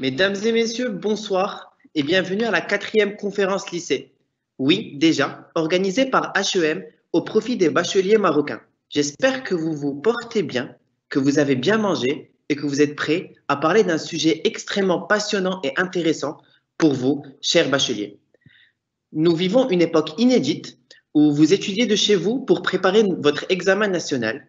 Mesdames et messieurs, bonsoir et bienvenue à la 4e conférence lycée. Oui, déjà, organisée par HEM au profit des bacheliers marocains. J'espère que vous vous portez bien, que vous avez bien mangé et que vous êtes prêts à parler d'un sujet extrêmement passionnant et intéressant pour vous, chers bacheliers. Nous vivons une époque inédite où vous étudiez de chez vous pour préparer votre examen national.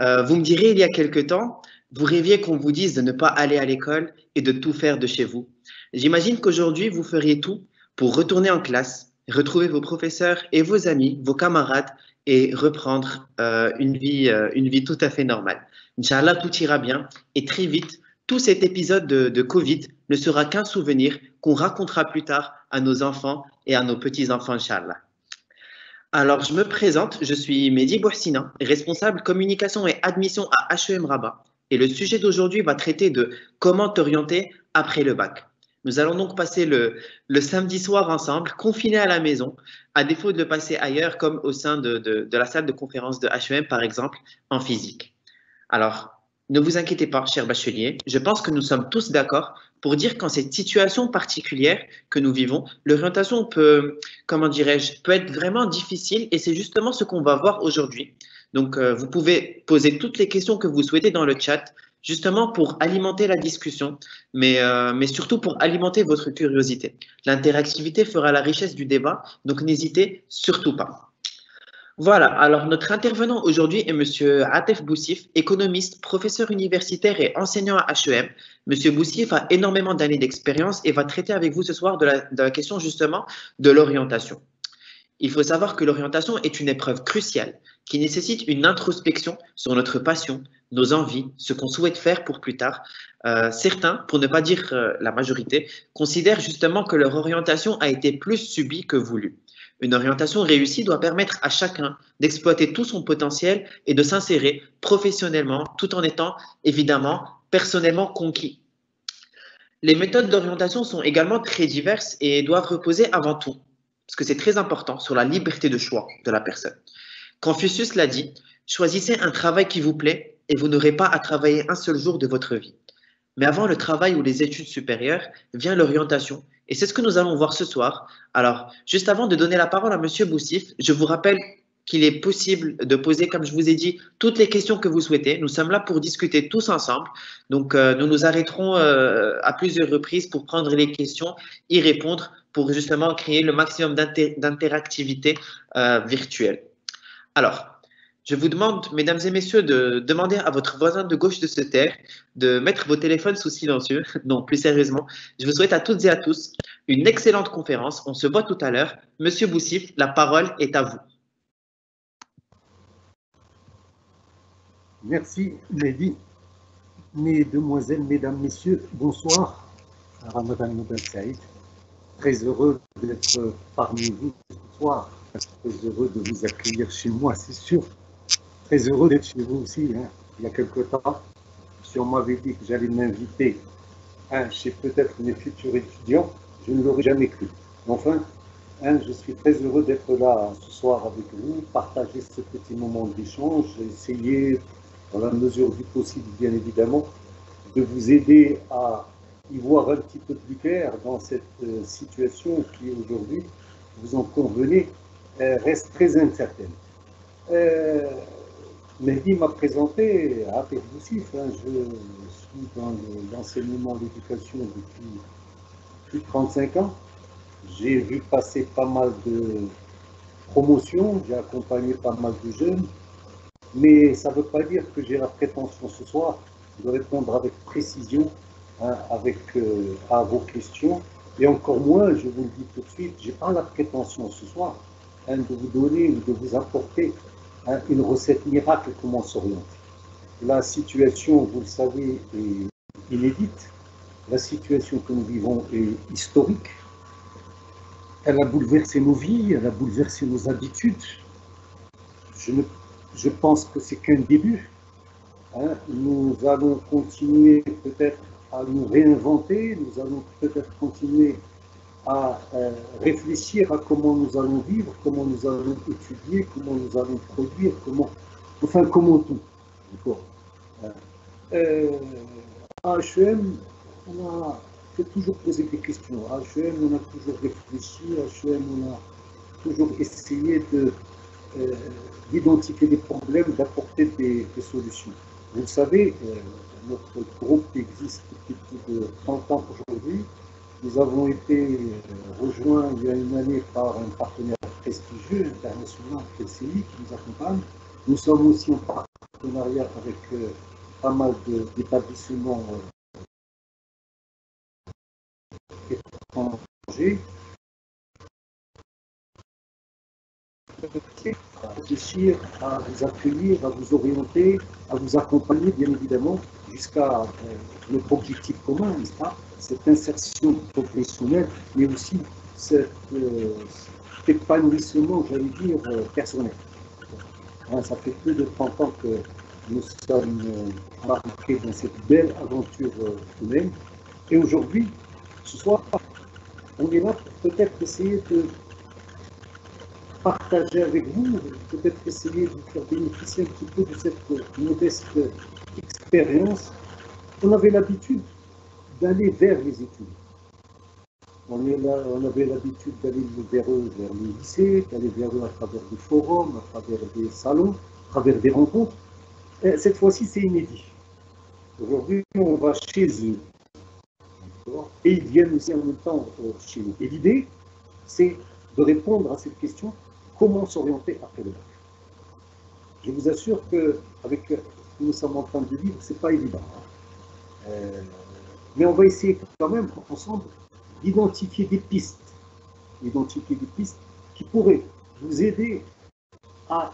Vous me direz, il y a quelque temps, vous rêviez qu'on vous dise de ne pas aller à l'école et de tout faire de chez vous. J'imagine qu'aujourd'hui, vous feriez tout pour retourner en classe, retrouver vos professeurs et vos amis, vos camarades et reprendre une vie tout à fait normale. Inch'Allah, tout ira bien et très vite, tout cet épisode de Covid ne sera qu'un souvenir qu'on racontera plus tard à nos enfants et à nos petits-enfants, Inch'Allah. Alors, je me présente, je suis Mehdi Bouhsina, responsable communication et admission à HEM Rabat. Et le sujet d'aujourd'hui va traiter de comment t'orienter après le bac. Nous allons donc passer le samedi soir ensemble, confinés à la maison, à défaut de le passer ailleurs, comme au sein de la salle de conférence de HEM, par exemple, en physique. Alors, ne vous inquiétez pas, chers bacheliers, je pense que nous sommes tous d'accord pour dire qu'en cette situation particulière que nous vivons, l'orientation peut, comment dirais-je, peut être vraiment difficile et c'est justement ce qu'on va voir aujourd'hui. Donc, vous pouvez poser toutes les questions que vous souhaitez dans le chat, justement pour alimenter la discussion, mais surtout pour alimenter votre curiosité. L'interactivité fera la richesse du débat, donc n'hésitez surtout pas. Voilà, alors notre intervenant aujourd'hui est M. Atef Boucif, économiste, professeur universitaire et enseignant à HEM. M. Boucif a énormément d'années d'expérience et va traiter avec vous ce soir de la question justement de l'orientation. Il faut savoir que l'orientation est une épreuve cruciale qui nécessite une introspection sur notre passion, nos envies, ce qu'on souhaite faire pour plus tard. Certains, pour ne pas dire la majorité, considèrent justement que leur orientation a été plus subie que voulue. Une orientation réussie doit permettre à chacun d'exploiter tout son potentiel et de s'insérer professionnellement tout en étant évidemment personnellement conquis. Les méthodes d'orientation sont également très diverses et doivent reposer avant tout, parce que c'est très important, sur la liberté de choix de la personne. Confucius l'a dit, choisissez un travail qui vous plaît et vous n'aurez pas à travailler un seul jour de votre vie. Mais avant le travail ou les études supérieures, vient l'orientation. Et c'est ce que nous allons voir ce soir. Alors, juste avant de donner la parole à M. Boucif, je vous rappelle qu'il est possible de poser, comme je vous ai dit, toutes les questions que vous souhaitez. Nous sommes là pour discuter tous ensemble. Donc, nous nous arrêterons à plusieurs reprises pour prendre les questions, y répondre, pour justement créer le maximum d'interactivité virtuelle. Alors, je vous demande, mesdames et messieurs, de demander à votre voisin de gauche de se taire, de mettre vos téléphones sous silencieux. Non, plus sérieusement, je vous souhaite à toutes et à tous une excellente conférence. On se voit tout à l'heure. Monsieur Boucif, la parole est à vous. Merci, Mehdi. Mesdemoiselles, mesdames, messieurs, bonsoir. Ramadan Moubal Saïd. Très heureux d'être parmi vous ce soir. Très heureux de vous accueillir chez moi, c'est sûr. Très heureux d'être chez vous aussi. Hein. Il y a quelque temps, si on m'avait dit que j'allais m'inviter chez peut-être mes futurs étudiants, je ne l'aurais jamais cru. Enfin, je suis très heureux d'être là ce soir avec vous, partager ce petit moment d'échange, essayer, dans la mesure du possible, bien évidemment, de vous aider à y voir un petit peu plus clair dans cette situation qui, aujourd'hui, vous en convenez, reste très incertaine. Mehdi m'a présenté à Atef Boucif, je suis dans l'enseignement de l'éducation depuis plus de 35 ans. J'ai vu passer pas mal de promotions, j'ai accompagné pas mal de jeunes, mais ça ne veut pas dire que j'ai la prétention ce soir de répondre avec précision à vos questions. Et encore moins, je vous le dis tout de suite, je n'ai pas la prétention ce soir de vous donner ou de vous apporter une recette miracle comment s'orienter. La situation, vous le savez, est inédite. La situation que nous vivons est historique. Elle a bouleversé nos vies, elle a bouleversé nos habitudes. Je pense que c'est qu'un début. Nous allons continuer peut-être à nous réinventer, nous allons peut-être continuer à réfléchir à comment nous allons vivre, comment nous allons étudier, comment nous allons produire, comment tout. À HEM, on a peut toujours poser des questions. À HEM, on a toujours réfléchi, à HEM, on a toujours essayé d'identifier des problèmes, d'apporter des solutions. Vous le savez, notre groupe existe depuis plus de 30 ans aujourd'hui. Nous avons été rejoints il y a une année par un partenaire prestigieux international, PCI, qui nous accompagne. Nous sommes aussi en partenariat avec pas mal d'établissements étrangers. À réfléchir, à vous accueillir, à vous orienter, à vous accompagner, bien évidemment, jusqu'à notre objectif commun, n'est-ce pas? Cette insertion professionnelle, mais aussi cet épanouissement, j'allais dire, personnel. Hein, ça fait plus de 30 ans que nous sommes embarqués dans cette belle aventure humaine. Et aujourd'hui, ce soir, on est là pour peut-être essayer de partager avec vous, peut-être essayer de vous faire bénéficier un petit peu de cette modeste expérience. On avait l'habitude d'aller vers les études. On avait l'habitude d'aller vers eux, vers les lycées, d'aller vers eux à travers des forums, à travers des salons, à travers des rencontres. Et cette fois-ci, c'est inédit. Aujourd'hui, on va chez eux. Et ils viennent aussi en même temps chez nous. Et l'idée, c'est de répondre à cette question, comment s'orienter après le bac. Je vous assure qu'avec ce que nous sommes en train de vivre, ce n'est pas évident. Mais on va essayer quand même, ensemble, d'identifier des pistes. Identifier des pistes qui pourraient vous aider à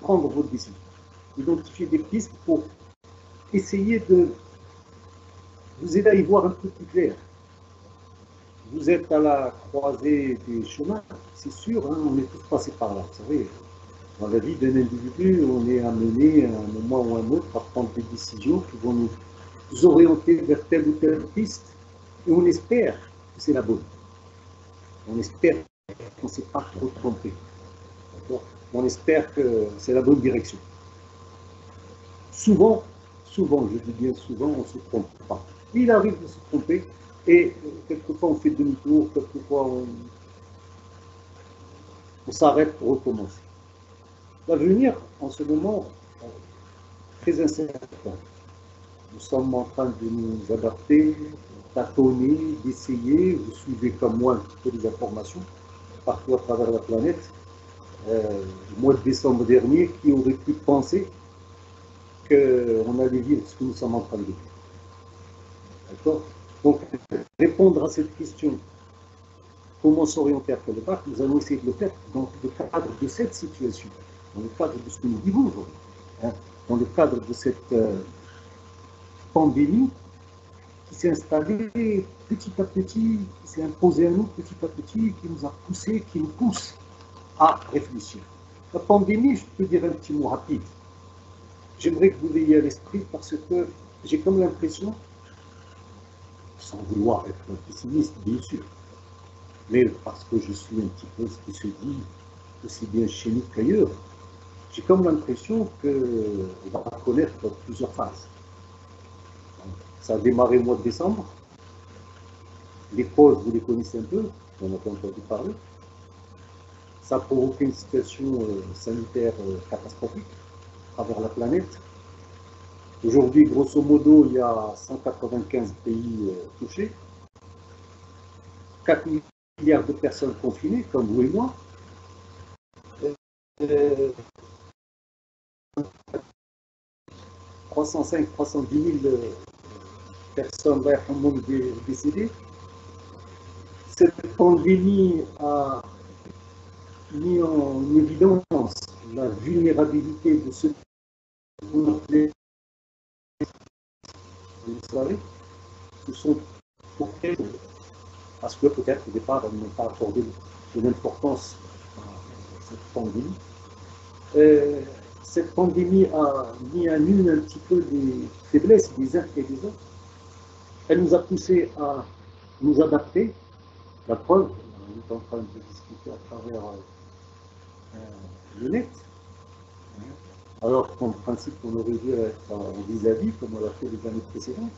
prendre votre décision. Identifier des pistes pour essayer de vous aider à y voir un peu plus clair. Vous êtes à la croisée des chemins, c'est sûr, hein, on est tous passés par là, vous savez. Dans la vie d'un individu, on est amené à un moment ou à un autre à prendre des décisions qui vont nous orienter vers telle ou telle piste, et on espère que c'est la bonne. On espère qu'on ne s'est pas trop trompé. On espère que c'est la bonne direction. Souvent, je dis bien souvent, on ne se trompe pas. Il arrive de se tromper. Et quelquefois, on fait demi-tour, quelquefois, on s'arrête pour recommencer. L'avenir, en ce moment, très incertain. Nous sommes en train de nous adapter, tâtonner, d'essayer. Vous suivez comme moi un petit peu les informations partout à travers la planète. Le mois de décembre dernier, qui aurait pu penser qu'on allait vivre ce que nous sommes en train de vivre. D'accord ? Donc, répondre à cette question, comment s'orienter après le bac, nous allons essayer de le faire dans le cadre de cette situation, dans le cadre de ce que nous vivons aujourd'hui, hein, dans le cadre de cette pandémie qui s'est installée petit à petit, qui s'est imposée à nous petit à petit, qui nous a poussés, qui nous pousse à réfléchir. La pandémie, je peux dire un petit mot rapide. J'aimerais que vous l'ayez à l'esprit parce que j'ai comme l'impression, sans vouloir être un pessimiste, bien sûr, mais parce que je suis un petit peu ce qui se dit aussi bien chez nous qu'ailleurs, j'ai comme l'impression qu'on va connaître plusieurs phases. Ça a démarré au mois de décembre, les causes, vous les connaissez un peu, on n'a pas entendu parler, ça a provoqué une situation sanitaire catastrophique à travers la planète. Aujourd'hui, grosso modo, il y a 195 pays touchés, 4 milliards de personnes confinées, comme vous et moi. Et 310 000 personnes décédées. Cette pandémie a mis en évidence la vulnérabilité de ceux qui vous savez, ce sont peut-être, parce que peut-être au départ, elles n'ont pas accordé de l'importance à cette pandémie. Cette pandémie a mis à nu un petit peu les faiblesses des uns et des autres. Elle nous a poussés à nous adapter. La preuve, on est en train de discuter à travers le net. Alors qu'en principe, on aurait dû être en vis-à-vis, comme on l'a fait les années précédentes.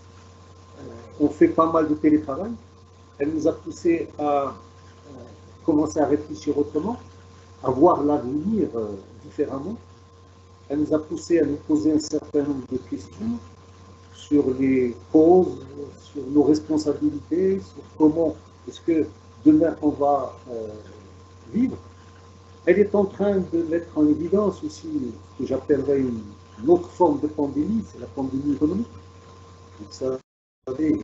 On fait pas mal de télétravail, elle nous a poussé à commencer à réfléchir autrement, à voir l'avenir différemment. Elle nous a poussé à nous poser un certain nombre de questions sur les causes, sur nos responsabilités, sur comment est-ce que demain on va vivre. Elle est en train de mettre en évidence aussi ce que j'appellerais une autre forme de pandémie, c'est la pandémie économique. Vous savez,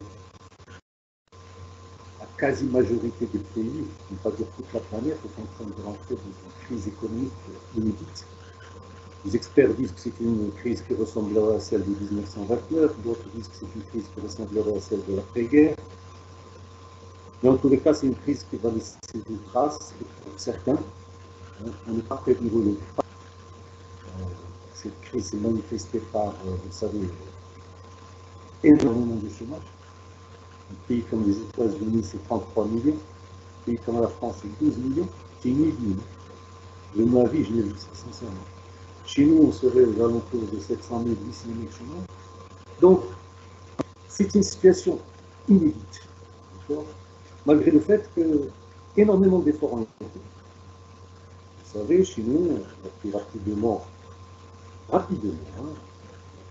la quasi-majorité des pays, on ne va pas dire toute la planète, est en train de rentrer dans une crise économique inédite. Les experts disent que c'est une crise qui ressemblerait à celle de 1929, d'autres disent que c'est une crise qui ressemblerait à celle de l'après-guerre. Mais en tous les cas, c'est une crise qui va laisser des traces, et pour certains, on n'est pas prévenu. Cette crise est manifestée par, vous savez, énormément de chômage. Un pays comme les États-Unis, c'est 33 millions. Un pays comme la France, c'est 12 millions. C'est 1 million. De ma vie, je l'ai vu ça, sincèrement. Chez nous, on serait aux alentours de 700 000, 800 000 chômeurs. Donc, c'est une situation inédite, malgré le fait qu'énormément d'efforts ont été faits. Vous savez, chez nous, on a pris rapidement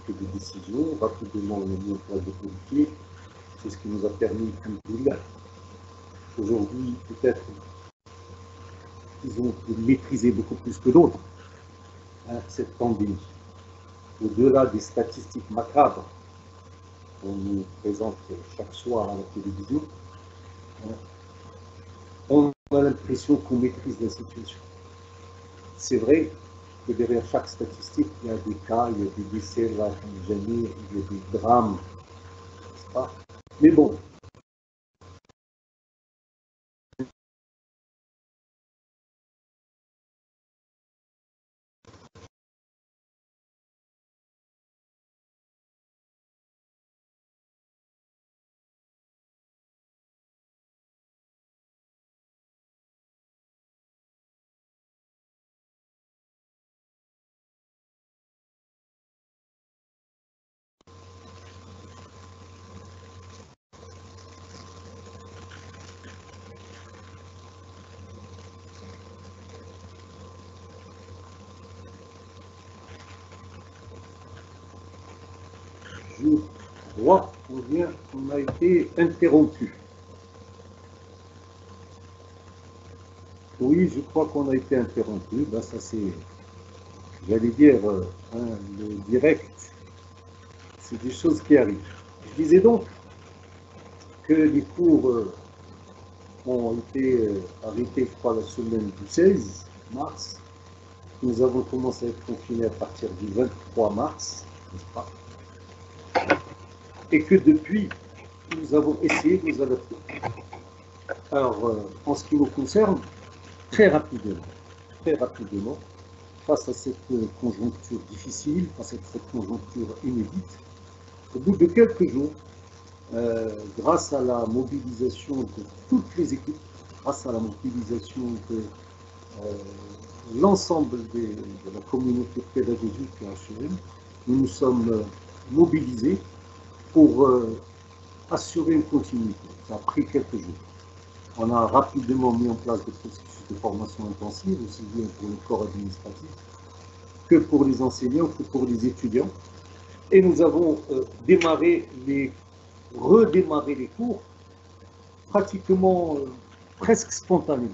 des décisions, rapidement on a mis en place des politiques. C'est ce qui nous a permis de là. Aujourd'hui, peut-être, ils ont maîtrisé beaucoup plus que d'autres cette pandémie. Au-delà des statistiques macabres qu'on nous présente chaque soir à la télévision, on a l'impression qu'on maîtrise la situation. C'est vrai que derrière chaque statistique, il y a des cas, il y a des décès, là, jamais, il y a des drames, n'est-ce pas? Mais bon, droit ou bien on a été interrompu. Oui, je crois qu'on a été interrompu. Ben, ça c'est, j'allais dire, le direct, c'est des choses qui arrivent. Je disais donc que les cours ont été arrêtés, je crois, la semaine du 16 mars. Nous avons commencé à être confinés à partir du 23 mars, n'est-ce pas? Et que depuis, nous avons essayé de nous adapter. Alors, en ce qui nous concerne, très rapidement, face à cette conjoncture difficile, face à cette conjoncture inédite, au bout de quelques jours, grâce à la mobilisation de toutes les équipes, grâce à la mobilisation de l'ensemble de la communauté pédagogique à HEM, nous nous sommes mobilisés pour assurer une continuité. Ça a pris quelques jours. On a rapidement mis en place des processus de formation intensive, aussi bien pour le corps administratif que pour les enseignants, que pour les étudiants. Et nous avons redémarré les cours pratiquement, presque spontanément.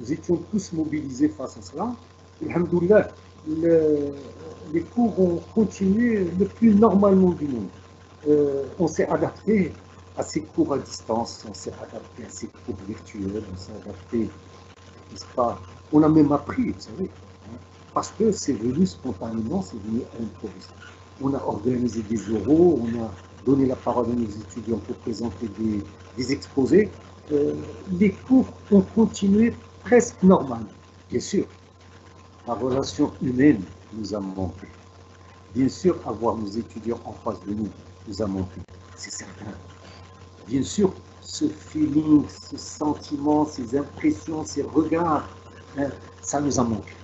Nous étions tous mobilisés face à cela. Alhamdoulilah, les cours ont continué le plus normalement du monde. On s'est adapté à ces cours à distance, on s'est adapté à ces cours virtuels, on s'est adapté, n'est-ce pas? On a même appris, vous savez, hein, parce que c'est venu spontanément, c'est venu improvisé. On a organisé des oraux, on a donné la parole à nos étudiants pour présenter des exposés. Les cours ont continué presque normal. Bien sûr, la relation humaine nous a manqué. Bien sûr, avoir nos étudiants en face de nous nous a manqué, c'est certain. Bien sûr, ce feeling, ce sentiment, ces impressions, ces regards, ça nous a manqué.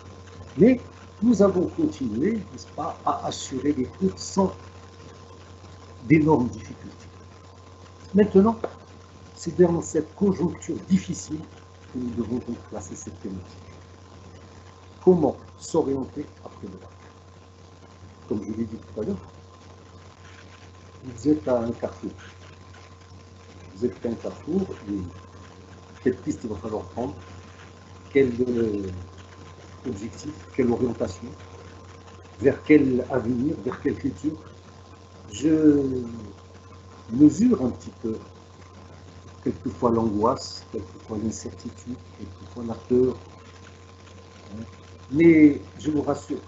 Mais nous avons continué, n'est-ce pas, à assurer les cours sans d'énormes difficultés. Maintenant, C'est dans cette conjoncture difficile que nous devons donc placer cette thématique. Comment s'orienter après le bac? Comme je l'ai dit tout à l'heure, vous êtes à un carrefour. Vous êtes à un carrefour, et quelle piste il va falloir prendre, quel objectif, quelle orientation, vers quel avenir, vers quelle culture. Je mesure un petit peu, quelquefois l'angoisse, quelquefois l'incertitude, quelquefois la peur. Mais je vous rassure,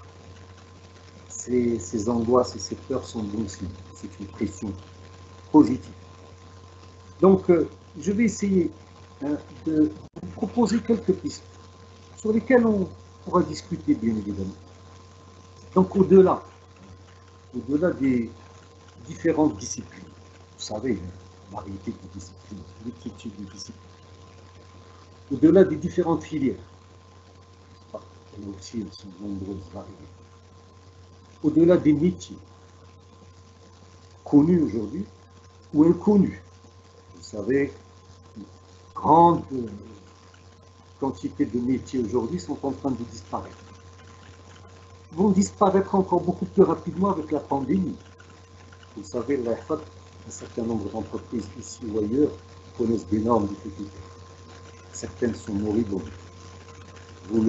ces angoisses et ces peurs sont bons signes. C'est une pression positive. Donc, je vais essayer de vous proposer quelques pistes sur lesquelles on pourra discuter, bien évidemment. Donc, au-delà des différentes disciplines, vous savez, la variété des disciplines, l'ultitude des disciplines, au-delà des différentes filières, aussi elles sont nombreuses variées, au-delà des métiers connus aujourd'hui ou inconnus, vous savez, une grande quantité de métiers aujourd'hui sont en train de disparaître, vont disparaître encore beaucoup plus rapidement avec la pandémie. Vous savez, la FAT, un certain nombre d'entreprises ici ou ailleurs connaissent d'énormes difficultés. Certaines sont moribondes. Vous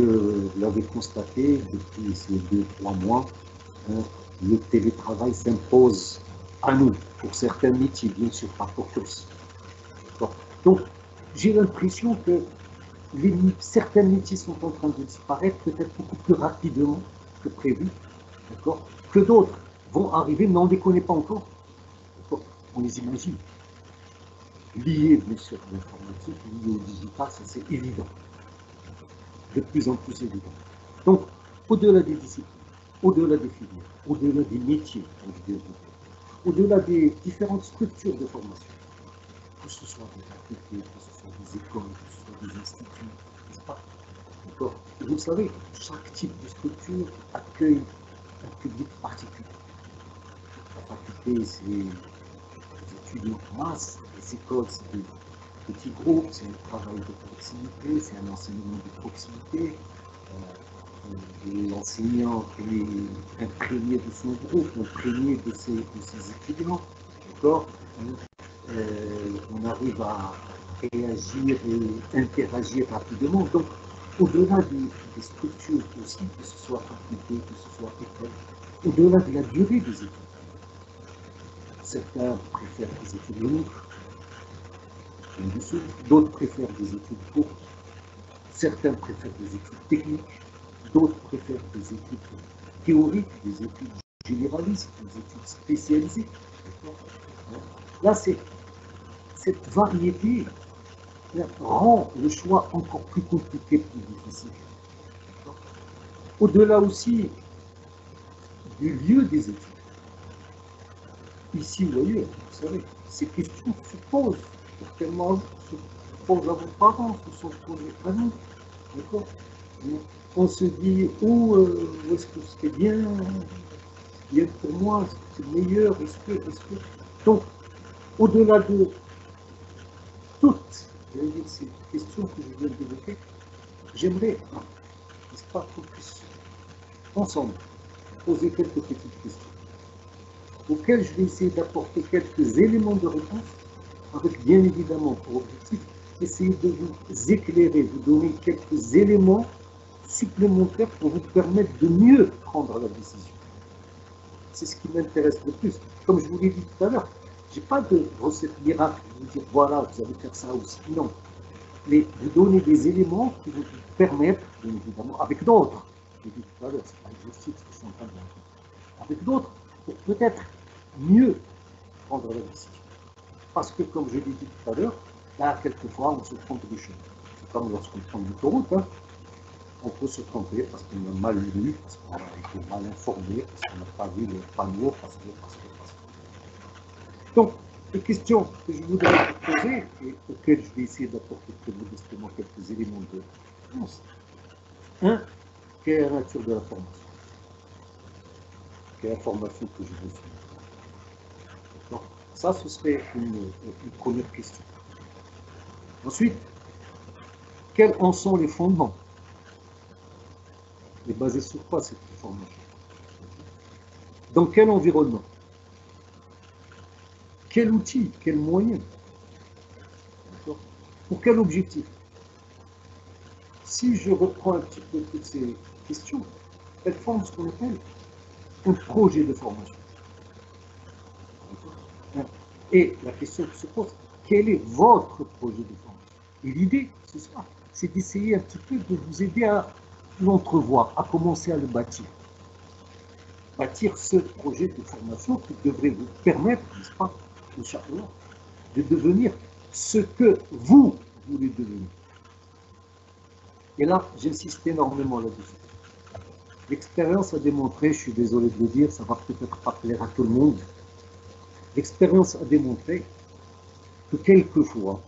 l'avez constaté depuis ces 2 à 3 mois, le télétravail s'impose à nous, pour certains métiers, bien sûr, pas pour tous. Donc, j'ai l'impression que certains métiers sont en train de disparaître, peut-être beaucoup plus rapidement que prévu, que d'autres vont arriver, mais on ne les connaît pas encore. On les imagine. Liés, bien sûr, à l'informatique, liés au digital, ça c'est évident. De plus en plus évident. Donc, au-delà des disciplines, au-delà des filières, au-delà des métiers, au-delà des différentes structures de formation, que ce soit des facultés, que ce soit des écoles, que ce soit des instituts, n'est-ce pas? D'accord? Vous savez, chaque type de structure accueille un public particulier. La faculté, c'est des étudiants en masse, les écoles, c'est des petits groupes, c'est un travail de proximité, c'est un enseignement de proximité. L'enseignant est imprégné de son groupe, imprégné de ses étudiants. D'accord? On arrive à réagir et interagir rapidement. Donc, au-delà des structures aussi, que ce soit faculté, que ce soit école, au-delà de la durée des études. Certains préfèrent des études longues, d'autres préfèrent des études courtes, certains préfèrent des études techniques, d'autres préfèrent des études théoriques, des études généralistes, des études spécialisées. Là, cette variété rend le choix encore plus compliqué, plus difficile. Au-delà aussi du lieu des études, ici ou ailleurs, vous savez, ces questions se posent. Certainement, se pose à vos parents, se sont posés à nous. D'accord? On se dit où est-ce que c'est bien, bien pour moi, c'est meilleur, est-ce que. Donc, au-delà de toutes ces questions que je viens d'évoquer, j'aimerais, n'est-ce pas, qu'on puisse ensemble poser quelques petites questions auxquelles je vais essayer d'apporter quelques éléments de réponse, avec bien évidemment pour objectif essayer de vous éclairer, vous donner quelques éléments supplémentaires pour vous permettre de mieux prendre la décision. C'est ce qui m'intéresse le plus. Comme je vous l'ai dit tout à l'heure, je n'ai pas de recette miracle, vous dire voilà, vous allez faire ça aussi. Non. Mais vous donner des éléments qui vous permettent, bien évidemment, avec d'autres, je l'ai dit tout à l'heure, c'est pas exhaustif ce que je suis en train de dire, avec d'autres, pour peut-être mieux prendre la décision. Parce que, comme je l'ai dit tout à l'heure, là, quelquefois, on se trompe de chemin. C'est comme lorsqu'on prend l'autoroute, hein. On peut se tromper parce qu'on a mal lu, parce qu'on a été mal informé, parce qu'on n'a pas vu les panneaux, parce que. Donc, les questions que je voudrais vous poser, et auxquelles je vais essayer d'apporter très modestement quelques éléments de réponse. 1. Quelle est la nature de la formation? Quelle est la formation que je veux suivre? Ça, ce serait une première question. Ensuite, quels en sont les fondements? Et basé sur quoi cette formation? Dans quel environnement? Quel outil? Quel moyen? Pour quel objectif? Si je reprends un petit peu toutes ces questions, elles forment ce qu'on appelle un projet de formation. Et la question qui se pose, quel est votre projet de formation? Et l'idée, ce soir, c'est d'essayer un petit peu de vous aider à l'entrevoir, à commencer à le bâtir. Bâtir ce projet de formation qui devrait vous permettre, n'est-ce pas, tout simplement, de devenir ce que vous voulez devenir. Et là, j'insiste énormément là-dessus. L'expérience a démontré, je suis désolé de le dire, ça va peut-être pas plaire à tout le monde, l'expérience a démontré que quelquefois,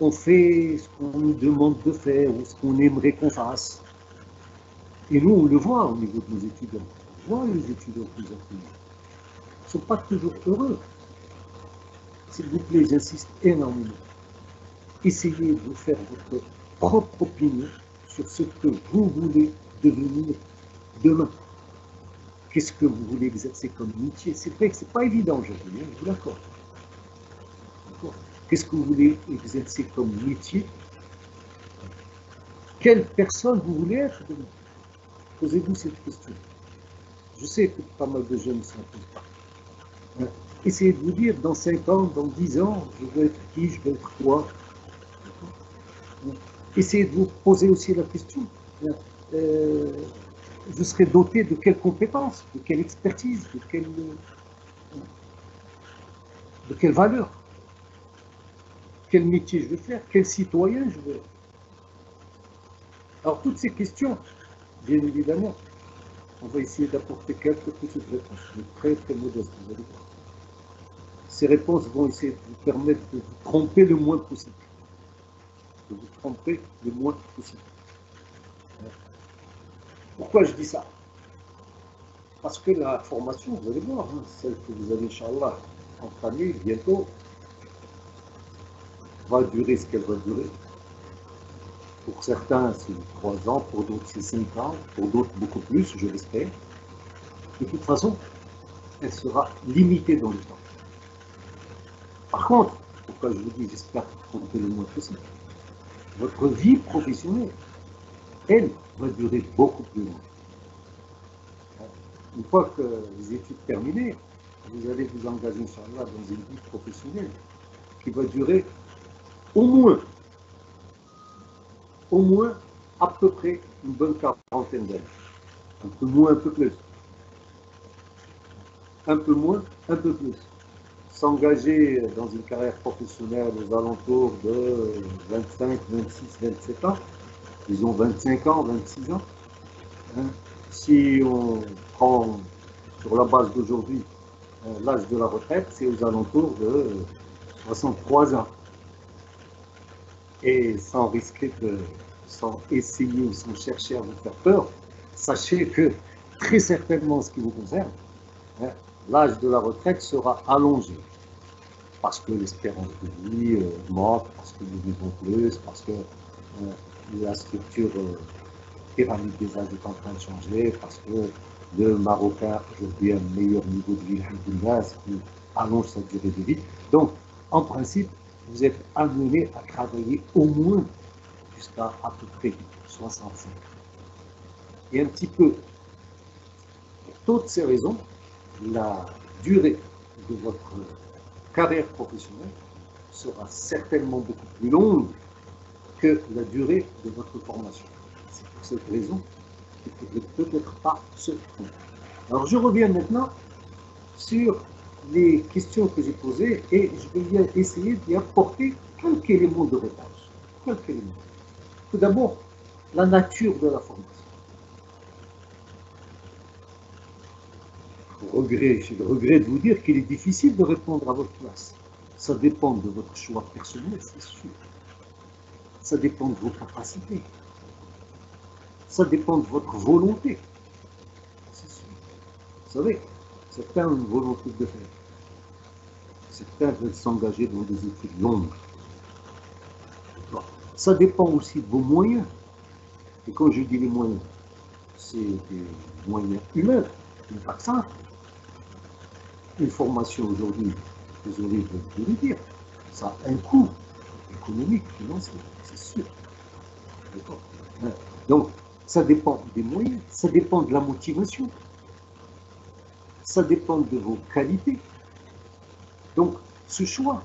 on fait ce qu'on nous demande de faire ou ce qu'on aimerait qu'on fasse. Et nous, on le voit au niveau de nos étudiants. On voit les étudiants plus en plus. Ils ne sont pas toujours heureux. S'il vous plaît, j'insiste énormément. Essayez de vous faire votre propre opinion sur ce que vous voulez devenir demain. Qu'est-ce que vous voulez exercer comme métier? C'est vrai que ce n'est pas évident aujourd'hui, hein, je vous l'accorde. Qu'est-ce que vous voulez exercer comme métier? Quelle personne vous voulez être demain? Posez-vous cette question. Je sais que pas mal de jeunes ne s'en posent pas. Essayez de vous dire, dans 5 ans, dans 10 ans, je veux être qui, je veux être quoi. Essayez de vous poser aussi la question, je serai doté de quelles compétences, de quelle expertise, de quelle valeur, quel métier je veux faire, quel citoyen je veux être. Alors toutes ces questions, bien évidemment, on va essayer d'apporter quelques petites réponses, mais très très modestes, vous allez voir. Ces réponses vont essayer de vous permettre de vous tromper le moins possible. De vous tromper le moins possible. Pourquoi je dis ça? Parce que la formation, vous allez voir, hein, celle que vous allez, Inch'Allah, entamer bientôt, va durer ce qu'elle va durer. Pour certains, c'est 3 ans, pour d'autres, c'est 5 ans, pour d'autres, beaucoup plus, je l'espère. De toute façon, elle sera limitée dans le temps. Par contre, pourquoi je vous dis, j'espère tromper le moins possible, votre vie professionnelle, elle va durer beaucoup plus longtemps. Une fois que les études terminées, vous allez vous engager, Inch'Allah, dans une vie professionnelle qui va durer au moins à peu près une bonne quarantaine d'années. Un peu moins, un peu plus. Un peu moins, un peu plus. S'engager dans une carrière professionnelle aux alentours de 25, 26, 27 ans, disons 25 ans, 26 ans. Hein, si on prend sur la base d'aujourd'hui l'âge de la retraite, c'est aux alentours de 63 ans. Et sans risquer de, sans essayer ou sans chercher à vous faire peur, sachez que très certainement ce qui vous concerne, hein, l'âge de la retraite sera allongé. Parce que l'espérance de vie augmente, parce que nous vivons plus, parce que la structure pyramide des âges est en train de changer, parce que le Marocain aujourd'hui a un meilleur niveau de vie, ce qui allonge sa durée de vie. Donc, en principe, vous êtes amené à travailler au moins jusqu'à à peu près 65. Et un petit peu, pour toutes ces raisons, la durée de votre carrière professionnelle sera certainement beaucoup plus longue que la durée de votre formation. C'est pour cette raison qu'il ne faudrait peut-être pas se tromper. Alors je reviens maintenant sur les questions que j'ai posées et je vais bien essayer d'y apporter quelques éléments de réponse. Quelques éléments. Tout d'abord, la nature de la formation. J'ai le regret de vous dire qu'il est difficile de répondre à votre place. Ça dépend de votre choix personnel, c'est sûr. Ça dépend de vos capacités. Ça dépend de votre volonté, c'est sûr. Vous savez, certains ont une volonté de faire. Certains veulent s'engager dans des études longues. Ça dépend aussi de vos moyens. Et quand je dis les moyens, c'est des moyens humains, une vaccin. Une formation aujourd'hui, désolé de le dire, ça a un coût économique, financier, c'est sûr. D'accord. Donc, ça dépend des moyens, ça dépend de la motivation, ça dépend de vos qualités. Donc, ce choix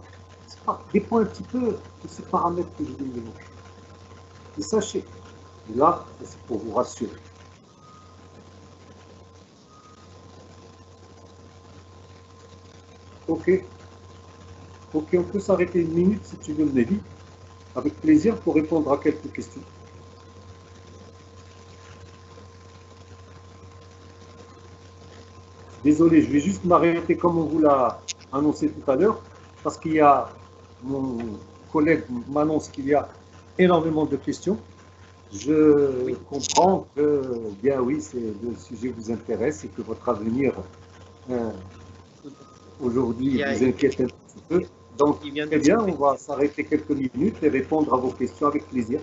dépend un petit peu de ce paramètre que je vais évoquer. Et sachez, et là, c'est pour vous rassurer. Ok. Ok, on peut s'arrêter une minute si tu veux, Mehdi, avec plaisir pour répondre à quelques questions. Désolé, je vais juste m'arrêter comme on vous l'a annoncé tout à l'heure, parce qu'il y a, mon collègue m'annonce qu'il y a énormément de questions. Je comprends que, bien oui, le sujet vous intéresse et que votre avenir aujourd'hui vous inquiète un petit peu. Donc, très bien, on va s'arrêter quelques minutes et répondre à vos questions avec plaisir.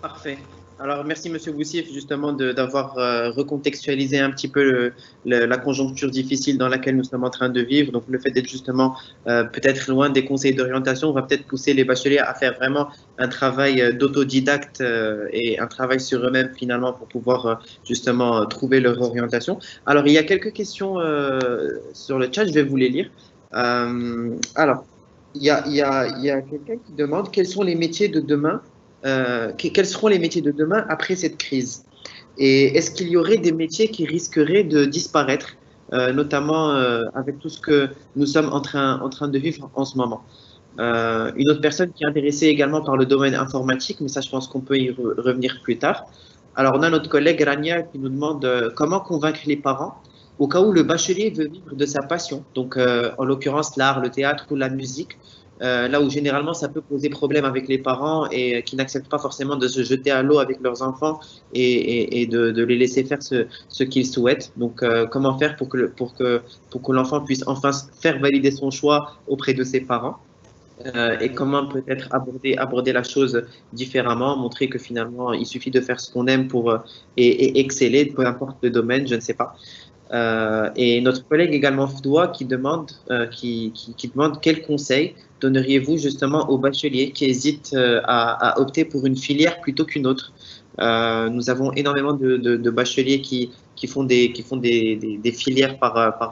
Parfait. Alors, merci Monsieur Boucif, justement, d'avoir recontextualisé un petit peu la conjoncture difficile dans laquelle nous sommes en train de vivre. Donc, le fait d'être justement peut-être loin des conseils d'orientation, on va peut-être pousser les bacheliers à faire vraiment un travail d'autodidacte et un travail sur eux-mêmes, finalement, pour pouvoir justement trouver leur orientation. Alors, il y a quelques questions sur le chat, je vais vous les lire. Alors, il y a quelqu'un qui demande « Quels sont les métiers de demain ?» Quels seront les métiers de demain après cette crise? Et est-ce qu'il y aurait des métiers qui risqueraient de disparaître, notamment avec tout ce que nous sommes en train de vivre en ce moment? Une autre personne qui est intéressée également par le domaine informatique, mais ça je pense qu'on peut y revenir plus tard. Alors on a notre collègue Rania qui nous demande comment convaincre les parents au cas où le bachelier veut vivre de sa passion, donc en l'occurrence l'art, le théâtre ou la musique. Là où généralement ça peut poser problème avec les parents et qui n'acceptent pas forcément de se jeter à l'eau avec leurs enfants et de les laisser faire ce qu'ils souhaitent. Donc comment faire pour que l'enfant puisse enfin faire valider son choix auprès de ses parents et comment peut-être aborder la chose différemment, montrer que finalement il suffit de faire ce qu'on aime et exceller, peu importe le domaine, je ne sais pas. Et notre collègue également Fdoua qui demande quel conseil donneriez-vous justement aux bacheliers qui hésitent à opter pour une filière plutôt qu'une autre. Nous avons énormément de bacheliers qui font des filières par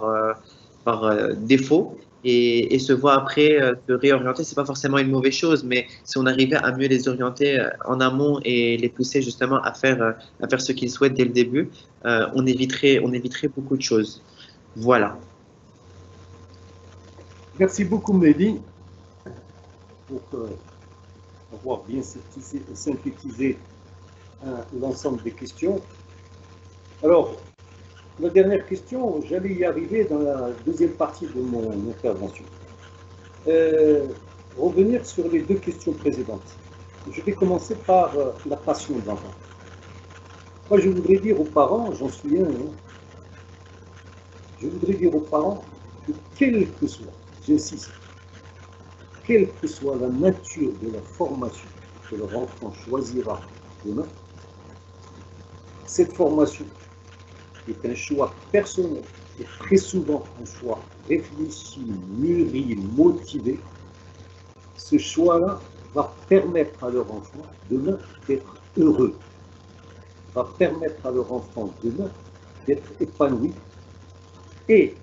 défaut et se voient après se réorienter. C'est pas forcément une mauvaise chose, mais si on arrivait à mieux les orienter en amont et les pousser justement à faire ce qu'ils souhaitent dès le début, on éviterait beaucoup de choses. Voilà. Merci beaucoup Mehdi pour avoir bien synthétisé l'ensemble des questions. Alors, la dernière question, j'allais y arriver dans la deuxième partie de mon intervention. Revenir sur les deux questions précédentes. Je vais commencer par la passion de l'enfant. Moi, je voudrais dire aux parents, j'en suis un, je voudrais dire aux parents que quelle que soit, j'insiste, quelle que soit la nature de la formation que leur enfant choisira demain, cette formation est un choix personnel et très souvent un choix réfléchi, mûri, motivé. Ce choix-là va permettre à leur enfant demain d'être heureux, va permettre à leur enfant demain d'être épanoui. Et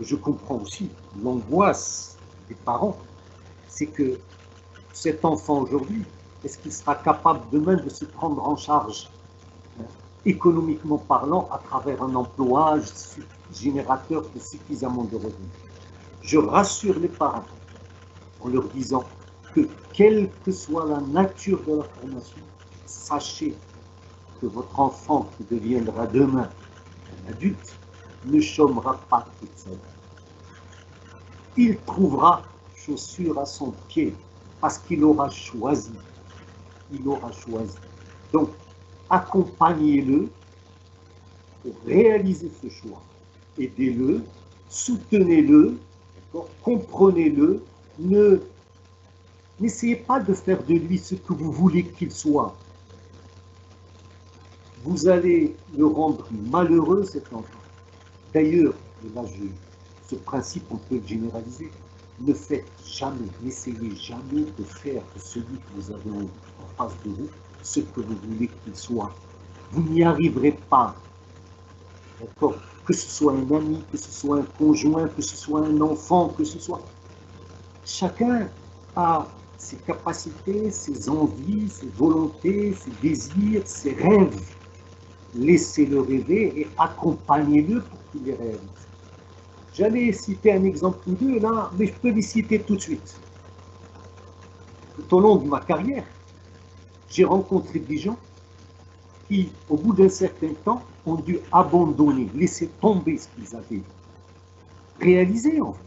je comprends aussi l'angoisse des parents, c'est que cet enfant aujourd'hui, est-ce qu'il sera capable demain de se prendre en charge économiquement parlant, à travers un emploi générateur de suffisamment de revenus? Je rassure les parents en leur disant que quelle que soit la nature de la formation, sachez que votre enfant qui deviendra demain un adulte ne chômera pas toute sa vie. Il trouvera chaussure à son pied parce qu'il aura choisi. Il aura choisi. Donc, accompagnez-le pour réaliser ce choix. Aidez-le, soutenez-le, comprenez-le, ne N'essayez pas de faire de lui ce que vous voulez qu'il soit. Vous allez le rendre malheureux, cet enfant. D'ailleurs, et là, ce principe, on peut le généraliser. Ne faites jamais, n'essayez jamais de faire de celui que vous avez en face de vous ce que vous voulez qu'il soit. Vous n'y arriverez pas. D'accord? Que ce soit un ami, que ce soit un conjoint, que ce soit un enfant, que ce soit... Chacun a ses capacités, ses envies, ses volontés, ses désirs, ses rêves. Laissez-le rêver et accompagnez-le pour qu'il les rêve. J'allais citer un exemple ou deux là, mais je peux les citer tout de suite. Tout au long de ma carrière, j'ai rencontré des gens qui, au bout d'un certain temps, ont dû abandonner, laisser tomber ce qu'ils avaient réalisé en fait.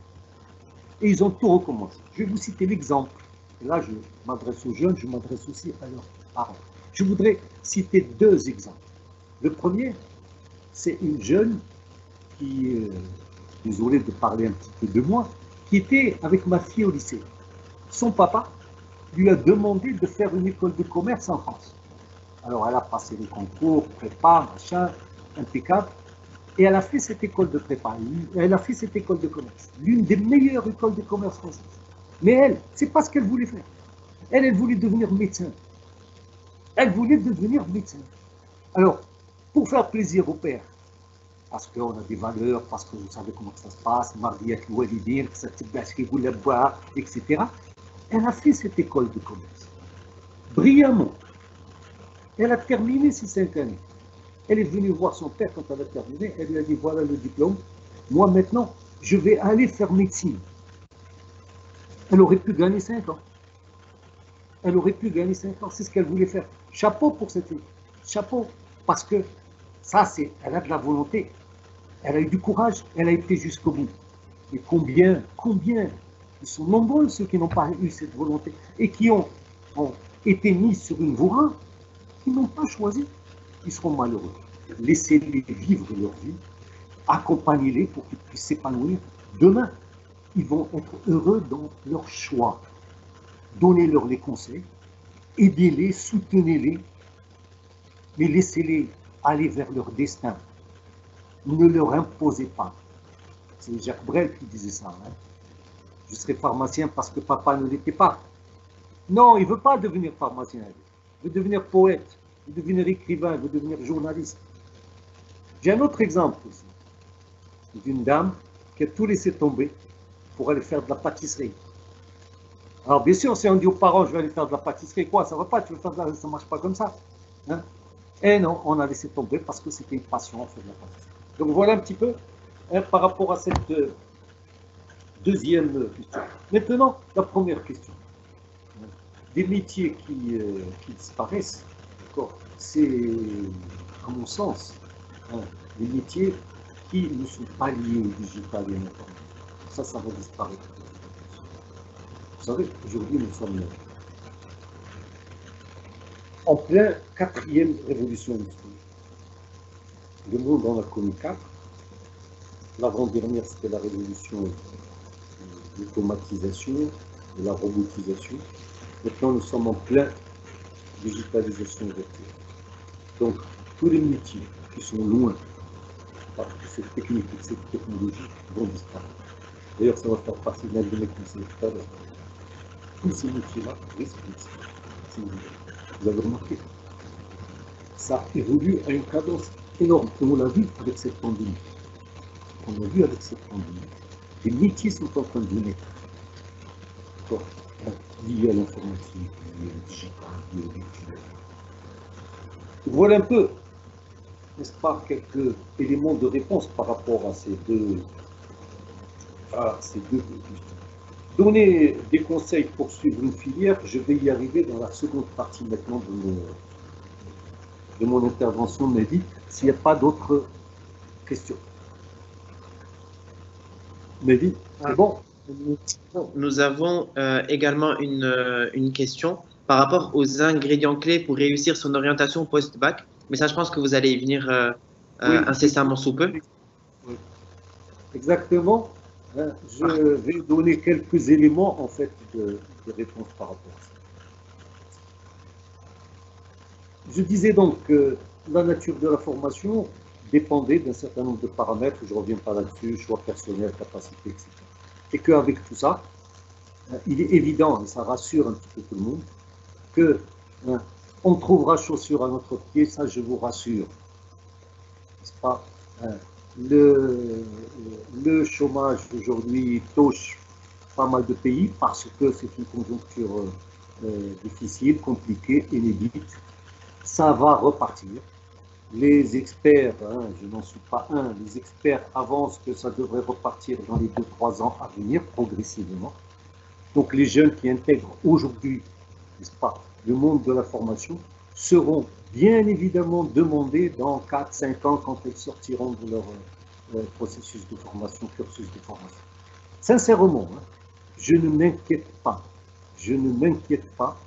Et ils ont tout recommencé. Je vais vous citer l'exemple. Là, je m'adresse aux jeunes, je m'adresse aussi à leurs parents. Je voudrais citer deux exemples. Le premier, c'est une jeune qui, désolé de parler un petit peu de moi, qui était avec ma fille au lycée. Son papa lui a demandé de faire une école de commerce en France. Alors elle a passé les concours, prépa, machin, impeccable. Et elle a fait cette école de prépa, elle a fait cette école de commerce, l'une des meilleures écoles de commerce françaises. Mais elle, c'est pas ce qu'elle voulait faire. Elle voulait devenir médecin. Elle voulait devenir médecin. Alors, pour faire plaisir au père, parce qu'on a des valeurs, parce que vous savez comment ça se passe, etc. Elle a fait cette école de commerce, brillamment. Elle a terminé ses 5 années. Elle est venue voir son père quand elle a terminé, elle lui a dit, voilà le diplôme, moi maintenant, je vais aller faire médecine. Elle aurait pu gagner 5 ans. Elle aurait pu gagner 5 ans, c'est ce qu'elle voulait faire. Chapeau pour cette fille, chapeau, parce que ça, c'est, elle a de la volonté. Elle a eu du courage, elle a été jusqu'au bout. Et combien, ils sont nombreux ceux qui n'ont pas eu cette volonté et qui ont été mis sur une voie qu'ils n'ont pas choisi, qui seront malheureux. Laissez-les vivre leur vie, accompagnez-les pour qu'ils puissent s'épanouir. Demain, ils vont être heureux dans leur choix. Donnez-leur les conseils, aidez-les, soutenez-les, mais laissez-les aller vers leur destin. Ne leur imposez pas. C'est Jacques Brel qui disait ça. Hein. Je serai pharmacien parce que papa ne l'était pas. Non, il ne veut pas devenir pharmacien. Il veut devenir poète, il veut devenir écrivain, il veut devenir journaliste. J'ai un autre exemple aussi. D'une dame qui a tout laissé tomber pour aller faire de la pâtisserie. Alors bien sûr, si on dit aux parents, je vais aller faire de la pâtisserie, quoi, ça ne va pas, tu veux faire de la... ça ne marche pas comme ça. Hein? Et non, on a laissé tomber parce que c'était une passion, faire de la pâtisserie. Donc voilà un petit peu hein, par rapport à cette deuxième question. Maintenant, la première question. Des métiers qui disparaissent, c'est, à mon sens, hein, des métiers qui ne sont pas liés au digital et à l'informatique. Ça va disparaître. Vous savez, aujourd'hui, nous sommes en plein 4e révolution industrielle. Le monde en a connu 4. L'avant-dernière, c'était la révolution de l'automatisation, de la robotisation. Maintenant, nous sommes en pleine digitalisation virtuelle. Donc, tous les métiers qui sont loin, parce que cette technique et cette technologie vont disparaître. D'ailleurs, ça va faire partie d'un de mes conseils tout à l'heure. Tous ces métiers-là risquent de disparaître. Vous avez remarqué, ça évolue à une cadence énorme. Et on l'a vu avec cette pandémie. On l'a vu avec cette pandémie. Les métiers sont en train de naître. D'accord ? Liés à l'informatique, liés au digital, liés au virtuel. Voilà un peu, n'est-ce pas, quelques éléments de réponse par rapport à ces deux questions. Donner des conseils pour suivre une filière, je vais y arriver dans la seconde partie maintenant de mon intervention, Mehdi, s'il n'y a pas d'autres questions. Mehdi, c'est bon ? Nous avons également une question par rapport aux ingrédients clés pour réussir son orientation post-bac, mais ça je pense que vous allez y venir incessamment sous peu. Oui. Exactement. Je vais donner quelques éléments en fait de réponse par rapport à ça. Je disais donc que la nature de la formation dépendait d'un certain nombre de paramètres, je ne reviens pas là-dessus, choix personnel, capacité, etc. Et qu'avec tout ça, il est évident, et ça rassure un petit peu tout le monde, que on trouvera chaussure à notre pied, ça je vous rassure. N'est-ce pas? Le chômage aujourd'hui touche pas mal de pays parce que c'est une conjoncture difficile, compliquée, inédite. Ça va repartir. Les experts, je n'en suis pas un, les experts avancent que ça devrait repartir dans les 2-3 ans à venir, progressivement. Donc les jeunes qui intègrent aujourd'hui, n'est-ce pas, le monde de la formation, seront bien évidemment demandés dans 4-5 ans quand ils sortiront de leur processus de formation, cursus de formation. Sincèrement, je ne m'inquiète pas. Je ne m'inquiète pas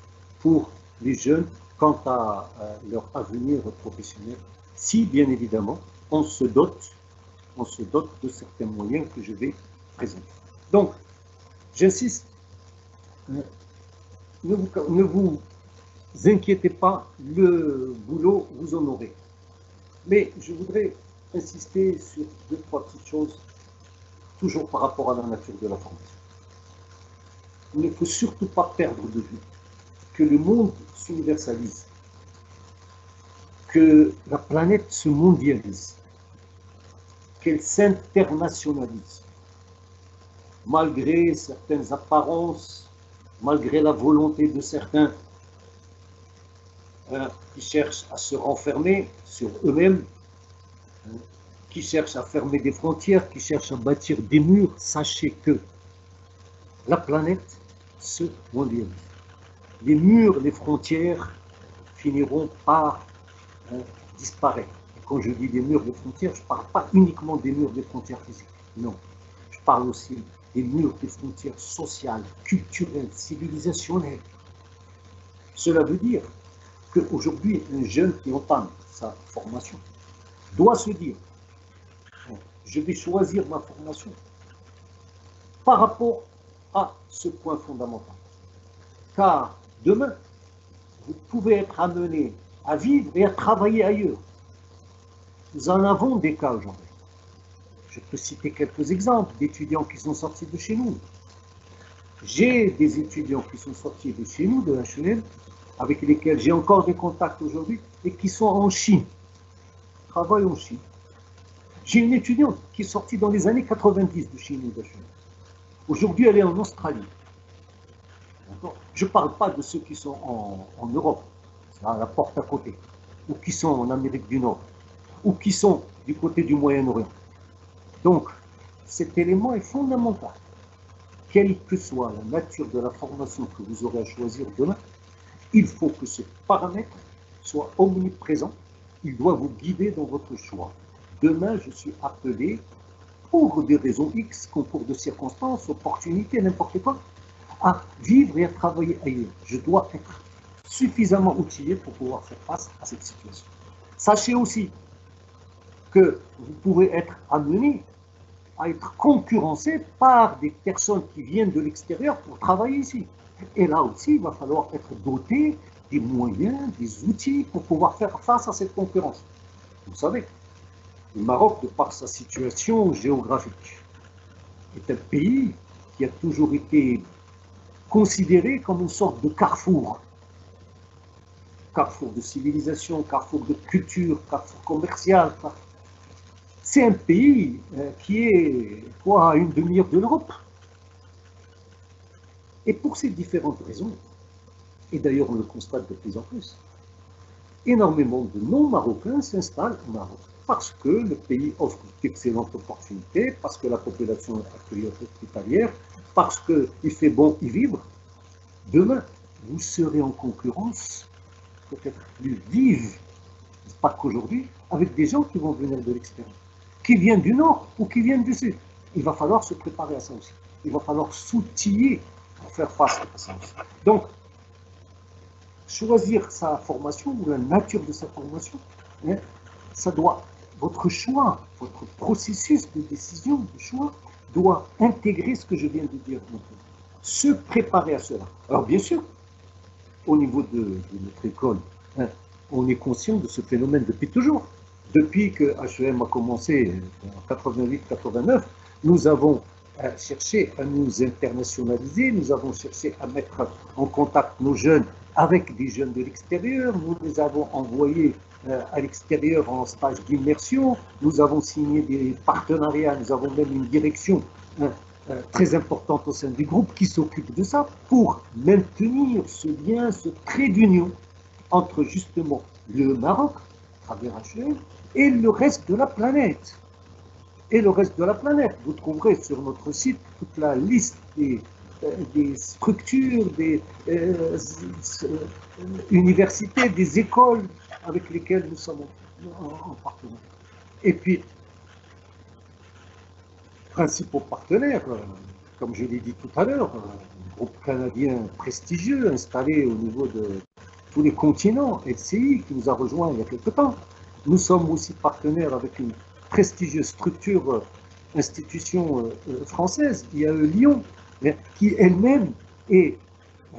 pour les jeunes quant à leur avenir professionnel, si bien évidemment on se dote de certains moyens que je vais présenter. Donc, j'insiste, ne vous inquiétez pas, le boulot vous en aurez. Mais je voudrais insister sur 2-3 petites choses, toujours par rapport à la nature de la formation. Il ne faut surtout pas perdre de vue que le monde s'universalise, que la planète se mondialise, qu'elle s'internationalise, malgré certaines apparences, malgré la volonté de certains qui cherchent à se renfermer sur eux-mêmes, qui cherchent à fermer des frontières, qui cherchent à bâtir des murs. Sachez que la planète se mondialise. Les murs, les frontières finiront par disparaître. Et quand je dis des murs, des frontières, je ne parle pas uniquement des murs, des frontières physiques. Non, je parle aussi des murs, des frontières sociales, culturelles, civilisationnelles. Cela veut dire qu'aujourd'hui, un jeune qui entame sa formation doit se dire « je vais choisir ma formation » par rapport à ce point fondamental. Car demain, vous pouvez être amené à vivre et à travailler ailleurs. Nous en avons des cas aujourd'hui. Je peux citer quelques exemples d'étudiants qui sont sortis de chez nous. J'ai des étudiants qui sont sortis de chez nous, de la HEM, avec lesquels j'ai encore des contacts aujourd'hui, et qui sont en Chine, travaillent en Chine. J'ai une étudiante qui est sortie dans les années 90 de chez nous, de la HEM. Aujourd'hui, elle est en Australie. Je ne parle pas de ceux qui sont en Europe, à la porte à côté, ou qui sont en Amérique du Nord, ou qui sont du côté du Moyen-Orient. Donc, cet élément est fondamental. Quelle que soit la nature de la formation que vous aurez à choisir demain, il faut que ce paramètre soit omniprésent. Il doit vous guider dans votre choix. Demain, je suis appelé, pour des raisons X, concours de circonstances, opportunités, n'importe quoi, à vivre et à travailler ailleurs. Je dois être suffisamment outillé pour pouvoir faire face à cette situation. Sachez aussi que vous pouvez être amené à être concurrencé par des personnes qui viennent de l'extérieur pour travailler ici. Et là aussi, il va falloir être doté des moyens, des outils pour pouvoir faire face à cette concurrence. Vous savez, le Maroc, de par sa situation géographique, est un pays qui a toujours été considéré comme une sorte de carrefour. Carrefour de civilisation, carrefour de culture, carrefour commercial. C'est un pays qui est, quoi, à une demi-heure de l'Europe. Et pour ces différentes raisons, et d'ailleurs on le constate de plus en plus, énormément de non-Marocains s'installent au Maroc parce que le pays offre d'excellentes opportunités, parce que la population est accueillante hospitalière, parce qu'il fait bon y vivre. Demain, vous serez en concurrence, peut-être plus vive, pas qu'aujourd'hui, avec des gens qui vont venir de l'extérieur, qui viennent du Nord ou qui viennent du Sud. Il va falloir se préparer à ça aussi. Il va falloir s'outiller pour faire face à ça aussi. Donc, choisir sa formation ou la nature de sa formation, ça doit, votre choix, votre processus de décision, de choix, doit intégrer ce que je viens de dire, se préparer à cela. Alors bien sûr, au niveau de notre école, hein, on est conscient de ce phénomène depuis toujours. Depuis que HEM a commencé en 88-89, nous avons cherché à nous internationaliser, nous avons cherché à mettre en contact nos jeunes avec des jeunes de l'extérieur, nous les avons envoyés à l'extérieur en stage d'immersion, nous avons signé des partenariats, nous avons même une direction très importante au sein du groupe qui s'occupe de ça pour maintenir ce lien, ce trait d'union entre justement le Maroc, à travers HEM, et le reste de la planète. Et le reste de la planète, vous trouverez sur notre site toute la liste des structures, des universités, des écoles avec lesquelles nous sommes en partenariat. Et puis, principaux partenaires, comme je l'ai dit tout à l'heure, un groupe canadien prestigieux installé au niveau de tous les continents, LCI, qui nous a rejoints il y a quelque temps. Nous sommes aussi partenaires avec une prestigieuse structure, institution française, IAE Lyon, qui elle-même est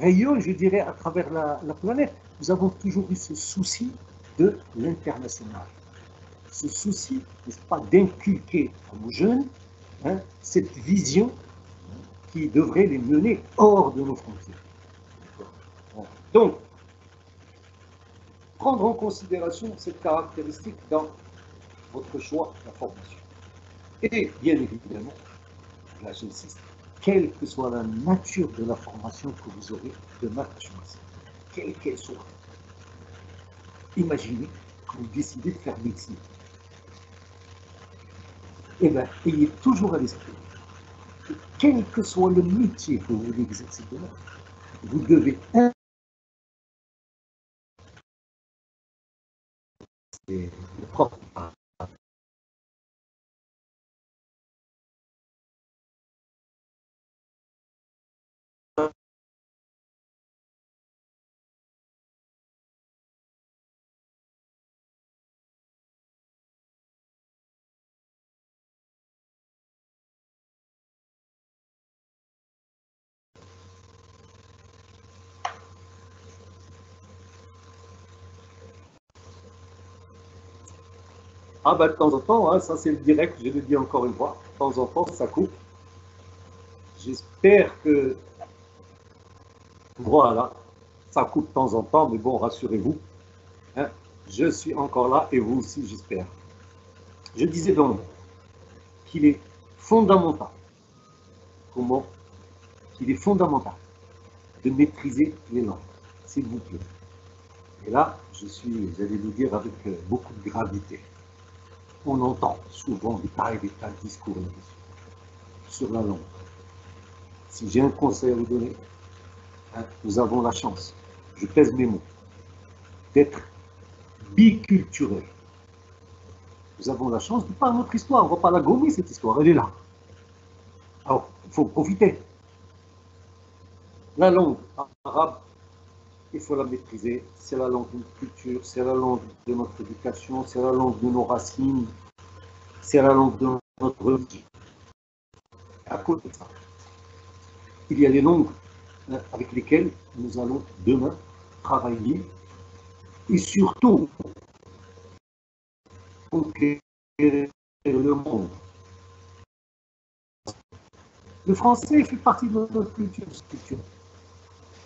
rayonne, je dirais, à travers la planète. Nous avons toujours eu ce souci de l'international, ce souci, n'est-ce pas, d'inculquer à nos jeunes cette vision qui devrait les mener hors de nos frontières. Donc, prendre en considération cette caractéristique dans votre choix d'information. Et bien évidemment, là j'insiste, quelle que soit la nature de la formation que vous aurez demain à choisir, quelle qu'elle soit. Imaginez que vous décidez de faire médecine. Eh bien, ayez toujours à l'esprit que quel que soit le métier que vous voulez exercer demain, vous devez et le propre. Ah bah de temps en temps, hein, ça c'est le direct, je le dis encore une fois, de temps en temps ça coupe. J'espère que... Voilà, ça coupe de temps en temps, mais bon, rassurez-vous, hein, je suis encore là et vous aussi j'espère. Je disais donc qu'il est fondamental, comment? Qu'il est fondamental de maîtriser les langues, s'il vous plaît. Et là, je suis, j'allais vous dire, avec beaucoup de gravité. On entend souvent des tas de discours sur la langue. Si j'ai un conseil à vous donner, hein, nous avons la chance, je pèse mes mots, d'être biculturel. Nous avons la chance de par notre histoire, on ne va pas la gommer cette histoire, elle est là. Alors, il faut profiter. La langue arabe, il faut la maîtriser, c'est la langue de notre culture, c'est la langue de notre éducation, c'est la langue de nos racines, c'est la langue de notre religion. À cause de ça, il y a les langues avec lesquelles nous allons demain travailler et surtout conquérir le monde. Le français fait partie de notre culture.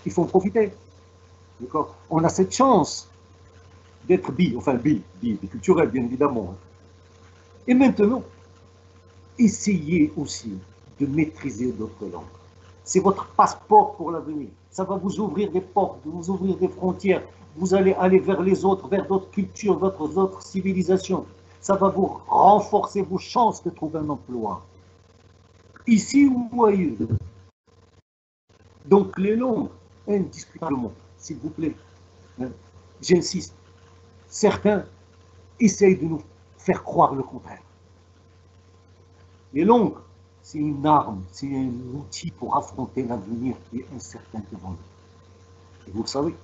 Il faut en profiter. On a cette chance d'être biculturel, bien évidemment. Et maintenant, essayez aussi de maîtriser d'autres langues. C'est votre passeport pour l'avenir. Ça va vous ouvrir des portes, vous ouvrir des frontières. Vous allez aller vers les autres, vers d'autres cultures, vers d'autres civilisations. Ça va vous renforcer vos chances de trouver un emploi, ici ou ailleurs. Donc les langues, indiscutablement. S'il vous plaît, j'insiste, certains essayent de nous faire croire le contraire. Les langues, c'est une arme, c'est un outil pour affronter l'avenir qui est incertain devant nous. Et vous le savez,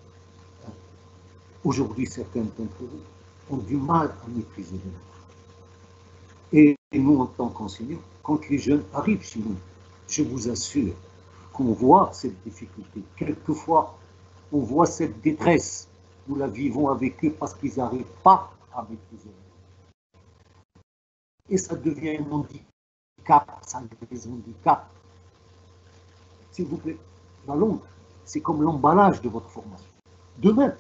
aujourd'hui, certains d'entre vous ont du mal à maîtriser les langues. Et Et nous, en tant qu'enseignants, quand les jeunes arrivent chez nous, je vous assure qu'on voit cette difficulté. Quelquefois, on voit cette détresse. Nous la vivons avec eux parce qu'ils n'arrivent pas à maîtriser. Et ça devient un handicap, ça des handicaps. S'il vous plaît, la langue, c'est comme l'emballage de votre formation. De même,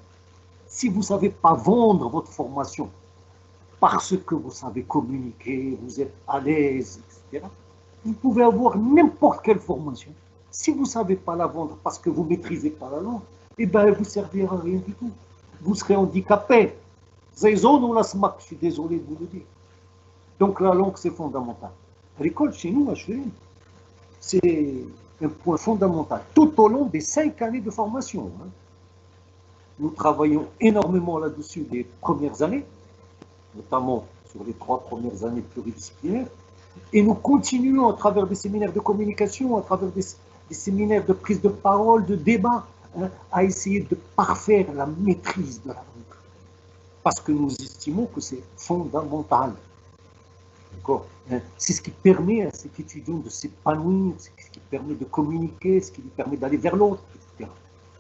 si vous ne savez pas vendre votre formation parce que vous savez communiquer, vous êtes à l'aise, etc., vous pouvez avoir n'importe quelle formation. Si vous ne savez pas la vendre parce que vous ne maîtrisez pas la langue, eh bien, elle ne vous servira à rien du tout. Vous serez handicapé. Je suis désolé de vous le dire. Donc la langue, c'est fondamental. L'école, chez nous, à HEM, c'est un point fondamental. Tout au long des 5 années de formation, hein. Nous travaillons énormément là-dessus les premières années, notamment sur les 3 premières années pluridisciplinaires, et nous continuons à travers des séminaires de communication, à travers des séminaires de prise de parole, de débat, hein, à essayer de parfaire la maîtrise de la langue, parce que nous estimons que c'est fondamental. C'est ce qui permet à cet étudiant de s'épanouir, c'est ce qui permet de communiquer, ce qui lui permet d'aller vers l'autre, etc.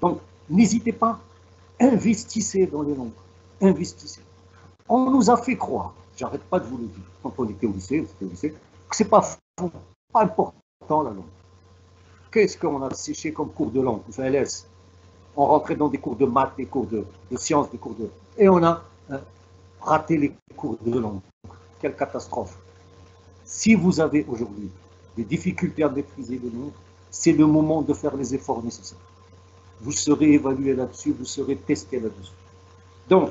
Donc, n'hésitez pas, investissez dans les langues, investissez. On nous a fait croire, j'arrête pas de vous le dire, quand on était au lycée, que c'est pas important la langue. Qu'est-ce qu'on a séché comme cours de langue, enfin LS. On rentrait dans des cours de maths, des cours de sciences, des cours de... Et on a raté les cours de langue. Quelle catastrophe. Si vous avez aujourd'hui des difficultés à maîtriser les langues, c'est le moment de faire les efforts nécessaires. Vous serez évalué là-dessus, vous serez testé là-dessus. Donc,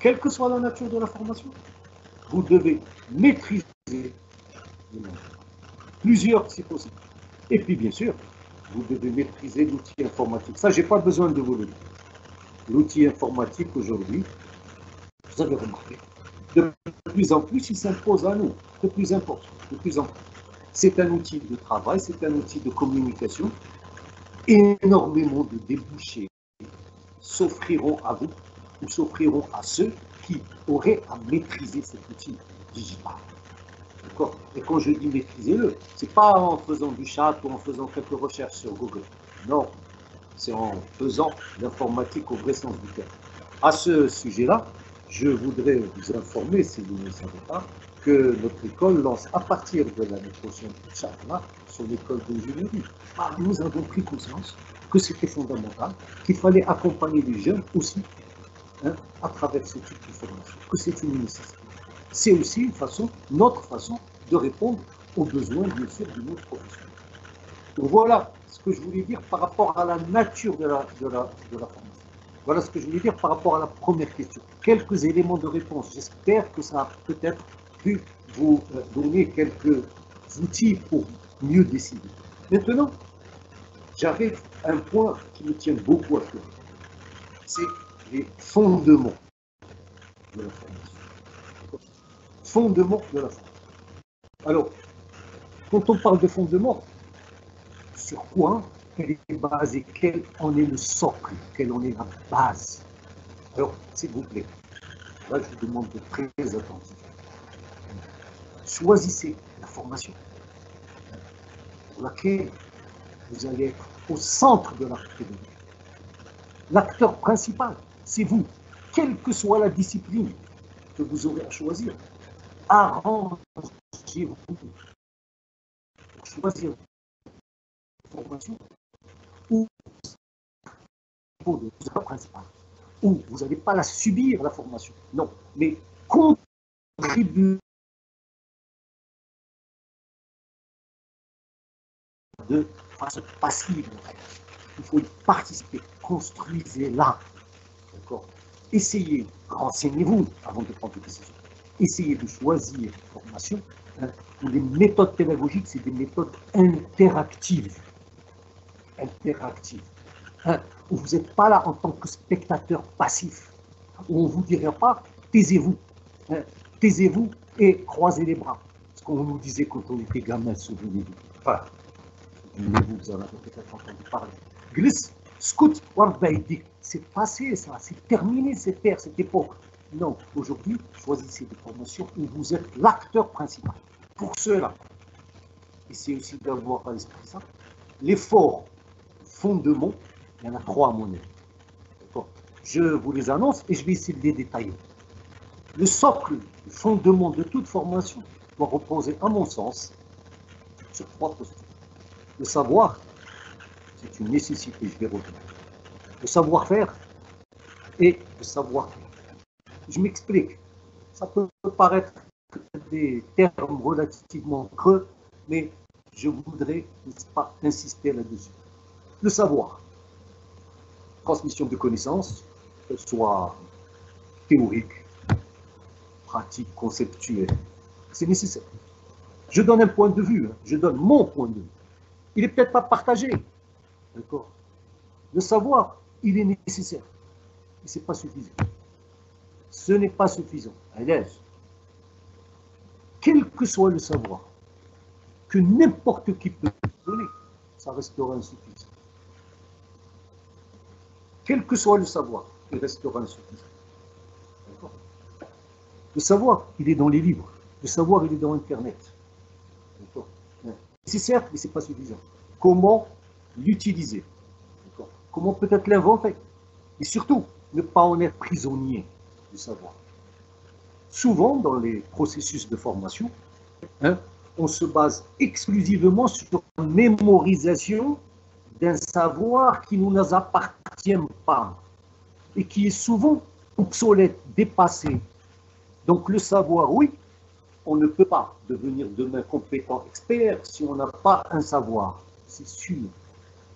quelle que soit la nature de la formation, vous devez maîtriser les langues. Plusieurs, si possible. Et puis, bien sûr, vous devez maîtriser l'outil informatique. Ça, je n'ai pas besoin de vous le dire. L'outil informatique, aujourd'hui, vous avez remarqué, de plus en plus, il s'impose à nous, de plus en plus. C'est un outil de travail, c'est un outil de communication. Énormément de débouchés s'offriront à vous, ou s'offriront à ceux qui auraient à maîtriser cet outil digital. D'accord? Et quand je dis maîtrisez-le, ce n'est pas en faisant du chat ou en faisant quelques recherches sur Google. Non, c'est en faisant l'informatique au vrai sens du terme. À ce sujet-là, je voudrais vous informer, si vous ne le savez pas, que notre école lance à partir de l'année prochaine, Inch'Allah, son école d'ingénierie. Ah, nous avons pris conscience que c'était fondamental, qu'il fallait accompagner les jeunes aussi à travers ce type de formation, que c'est une nécessité. C'est aussi une façon, notre façon de répondre aux besoins, bien sûr, de notre profession. Donc voilà ce que je voulais dire par rapport à la nature de la formation. Voilà ce que je voulais dire par rapport à la première question. Quelques éléments de réponse. J'espère que ça a peut-être pu vous donner quelques outils pour mieux décider. Maintenant, j'arrive à un point qui me tient beaucoup à cœur. C'est les fondements de la formation. Fondements de la formation. Alors, quand on parle de fondements, sur quoi ? Quelle est la base et quel en est le socle, quelle en est la base. Alors, s'il vous plaît, là je vous demande de très attentif. Choisissez la formation pour laquelle vous allez être au centre de l'activité. L'acteur principal, c'est vous, quelle que soit la discipline que vous aurez à choisir. Arrangez-vous pour choisir la formation où vous n'allez pas la subir, la formation, non, mais contribuer de façon passive. Il faut y participer, construisez-la, d'accord. Essayez, renseignez-vous avant de prendre des décisions. Essayez de choisir une formation. Les méthodes pédagogiques, c'est des méthodes interactives. Interactive, où vous n'êtes pas là en tant que spectateur passif, où on ne vous dira pas taisez-vous, taisez-vous et croisez les bras. Ce qu'on nous disait quand on était gamin, souvenez-vous. Voilà. Vous en avez peut-être entendu parler. Glisse, scout, warbaïdik. C'est passé ça, c'est terminé cette époque. Non, aujourd'hui, choisissez des formations où vous êtes l'acteur principal. Pour cela, et c'est aussi d'avoir à l'esprit ça, les forts fondements, il y en a 3 à mon avis. Je vous les annonce et je vais essayer de les détailler. Le socle, le fondement de toute formation doit reposer, à mon sens, sur 3 postures. Le savoir, c'est une nécessité, je vais revenir. Le savoir-faire et le savoir-faire. Je m'explique. Ça peut paraître des termes relativement creux, mais je voudrais, n'est-ce pas, insister là-dessus. Le savoir, transmission de connaissances, qu'elles soient théoriques, pratiques, conceptuelles, c'est nécessaire. Je donne un point de vue, hein. Je donne mon point de vue. Il n'est peut-être pas partagé, d'accord? Le savoir, il est nécessaire, mais ce n'est pas suffisant. Ce n'est pas suffisant, à l'aise. Quel que soit le savoir, que n'importe qui peut donner, ça restera insuffisant. Quel que soit le savoir, il restera insuffisant. Le savoir, il est dans les livres. Le savoir, il est dans Internet. C'est certes, mais ce n'est pas suffisant. Comment l'utiliser? Comment peut-être l'inventer? Et surtout, ne pas en être prisonnier du savoir. Souvent, dans les processus de formation, hein, on se base exclusivement sur la mémorisation d'un savoir qui ne nous appartient pas et qui est souvent obsolète, dépassé. Donc le savoir, oui, on ne peut pas devenir demain compétent expert si on n'a pas un savoir, c'est sûr.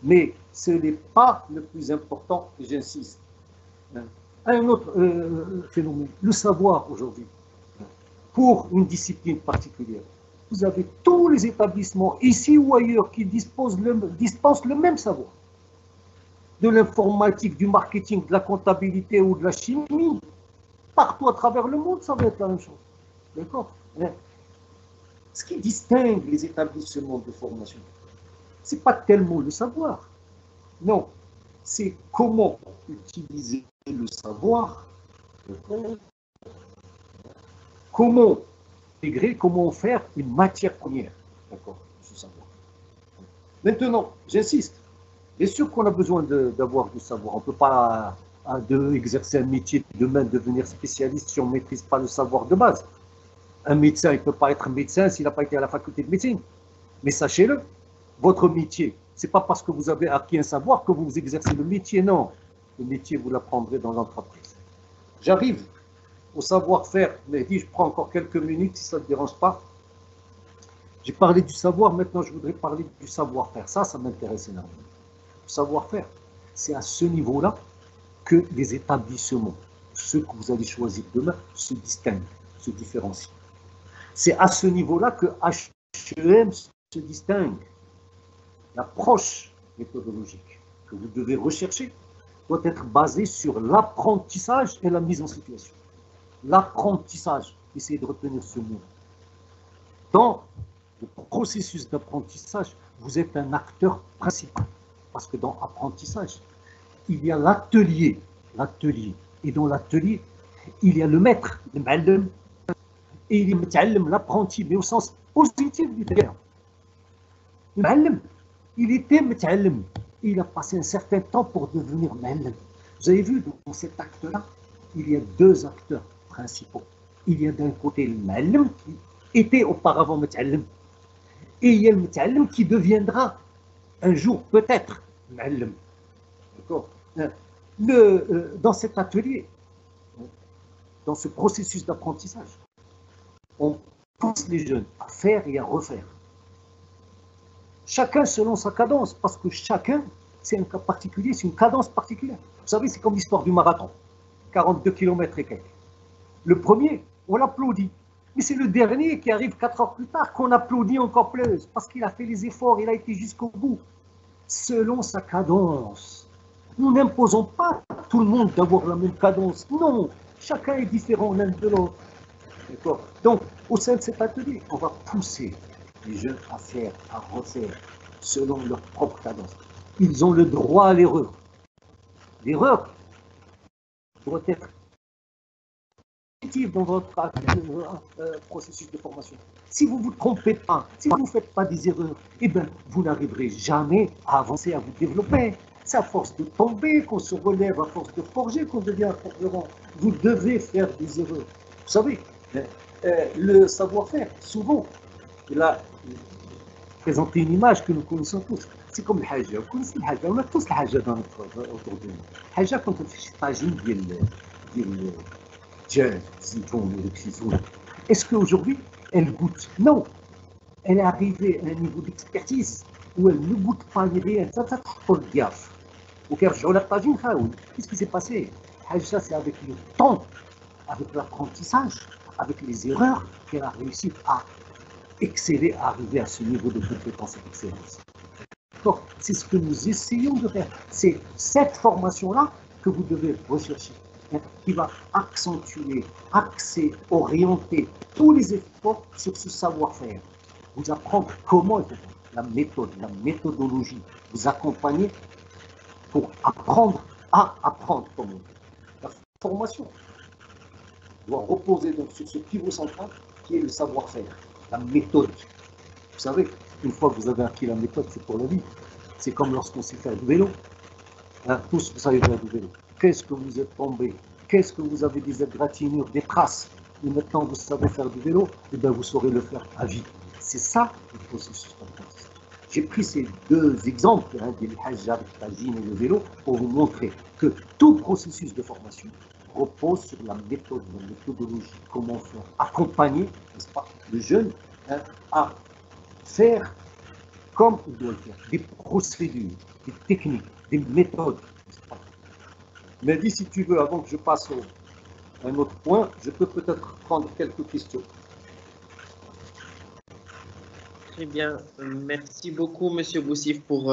Mais ce n'est pas le plus important, et j'insiste. Un autre phénomène, le savoir aujourd'hui, pour une discipline particulière. Vous avez tous les établissements, ici ou ailleurs, qui dispensent le même savoir. De l'informatique, du marketing, de la comptabilité ou de la chimie, partout à travers le monde, ça va être la même chose. D'accord? Ce qui distingue les établissements de formation, ce n'est pas tellement le savoir. Non, c'est comment utiliser le savoir, comment intégrer, comment faire une matière première, d'accord, ce savoir. Maintenant, j'insiste, bien sûr qu'on a besoin d'avoir du savoir, on ne peut pas exercer un métier, demain devenir spécialiste si on ne maîtrise pas le savoir de base. Un médecin, il ne peut pas être médecin s'il n'a pas été à la faculté de médecine. Mais sachez-le, votre métier, ce n'est pas parce que vous avez acquis un savoir que vous exercez le métier, non. Le métier, vous l'apprendrez dans l'entreprise. J'arrive au savoir-faire, mais je prends encore quelques minutes si ça ne te dérange pas. J'ai parlé du savoir, maintenant je voudrais parler du savoir-faire. Ça m'intéresse énormément. Le savoir-faire, c'est à ce niveau-là que les établissements, ceux que vous allez choisir demain, se distinguent, se différencient. C'est à ce niveau-là que HEM se distingue. L'approche méthodologique que vous devez rechercher doit être basée sur l'apprentissage et la mise en situation. L'apprentissage, essayez de retenir ce mot. Dans le processus d'apprentissage, vous êtes un acteur principal. Parce que dans apprentissage, il y a l'atelier. Et dans l'atelier, il y a le maître, le ma'allem, et il y a l'apprenti, mais au sens positif du terme. Le ma'allem, il était ma'allem. Il a passé un certain temps pour devenir ma'allem. Vous avez vu, dans cet acte-là, il y a 2 acteurs principaux. Il y a d'un côté le ma'allem qui était auparavant mut'allim, et il y a le mut'allim qui deviendra un jour peut-être ma'allem. D'accord? Dans cet atelier, dans ce processus d'apprentissage, on pousse les jeunes à faire et à refaire. Chacun selon sa cadence, parce que chacun, c'est un cas particulier, c'est une cadence particulière. Vous savez, c'est comme l'histoire du marathon. 42 km et quelques. Le premier, on l'applaudit. Mais c'est le dernier qui arrive 4 heures plus tard qu'on applaudit encore plus, parce qu'il a fait les efforts, il a été jusqu'au bout. Selon sa cadence. Nous n'imposons pas à tout le monde d'avoir la même cadence. Non, chacun est différent l'un de l'autre. D'accord? Donc, au sein de cet atelier, on va pousser les jeunes à faire, à refaire, selon leur propre cadence. Ils ont le droit à l'erreur. L'erreur doit être dans votre processus de formation. Si vous ne vous trompez pas, si vous ne faites pas des erreurs, eh bien, vous n'arriverez jamais à avancer, à vous développer. C'est à force de tomber qu'on se relève, à force de forger qu'on devient un forgeron. Vous devez faire des erreurs. Vous savez, le savoir-faire, souvent, il a présenté une image que nous connaissons tous. C'est comme le haja. Vous connaissez le haja, on a tous le haja dans notre autour de nous. Le haja, quand on fait le tajine, il est-ce qu'aujourd'hui, elle goûte? Non. Elle est arrivée à un niveau d'expertise où elle ne goûte pas l'idée, elle s'attaque gaffe. Qu'est-ce qui s'est passé? Haïcha, c'est avec le temps, avec l'apprentissage, avec les erreurs qu'elle a réussi à exceller, à arriver à ce niveau de compétence et d'excellence. Donc, c'est ce que nous essayons de faire. C'est cette formation-là que vous devez rechercher, qui va accentuer, axer, orienter tous les efforts sur ce savoir-faire. Vous apprendre comment la méthode, la méthodologie, vous accompagner pour apprendre à apprendre. La formation doit reposer donc sur ce pivot central qui est le savoir-faire, la méthode. Vous savez, une fois que vous avez acquis la méthode, c'est pour la vie. C'est comme lorsqu'on s'est fait du vélo. Hein, tous, vous savez faire du vélo. Qu'est-ce que vous êtes tombé? Qu'est-ce que vous avez des égratignures, des traces? Et maintenant, vous savez faire du vélo, et bien vous saurez le faire à vie. C'est ça le processus d'apprentissage. J'ai pris ces deux exemples, des hajj avec le tajine et le vélo, pour vous montrer que tout processus de formation repose sur la méthode, la méthodologie, comment faire, accompagner, n'est-ce pas, le jeune à faire comme il doit le faire, des procédures, des techniques, des méthodes, n'est-ce pas. Mais dis, si tu veux, avant que je passe à un autre point, je peux peut-être prendre quelques questions. Très bien. Merci beaucoup, Monsieur Boucif, pour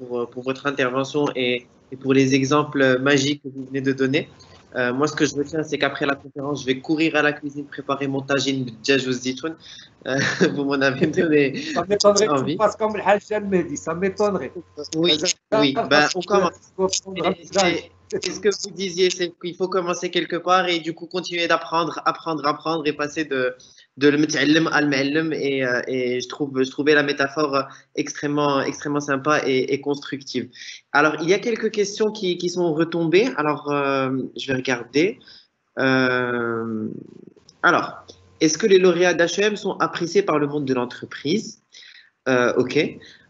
votre intervention et pour les exemples magiques que vous venez de donner. Moi, ce que je retiens, c'est qu'après la conférence, je vais courir à la cuisine, préparer mon tajine de djajou zitoun. Vous m'en avez donné. Ça m'étonnerait que tu fasses comme le Hajjan Mehdi, ça m'étonnerait. Oui, oui. Ben, on commence. C'est ce que vous disiez, c'est qu'il faut commencer quelque part et du coup continuer d'apprendre, apprendre et passer de le mut'allem al mu'allem et je trouvais la métaphore extrêmement sympa et constructive. Alors, il y a quelques questions qui sont retombées. Alors, je vais regarder. Alors, est-ce que les lauréats d'HEM sont appréciés par le monde de l'entreprise? Ok.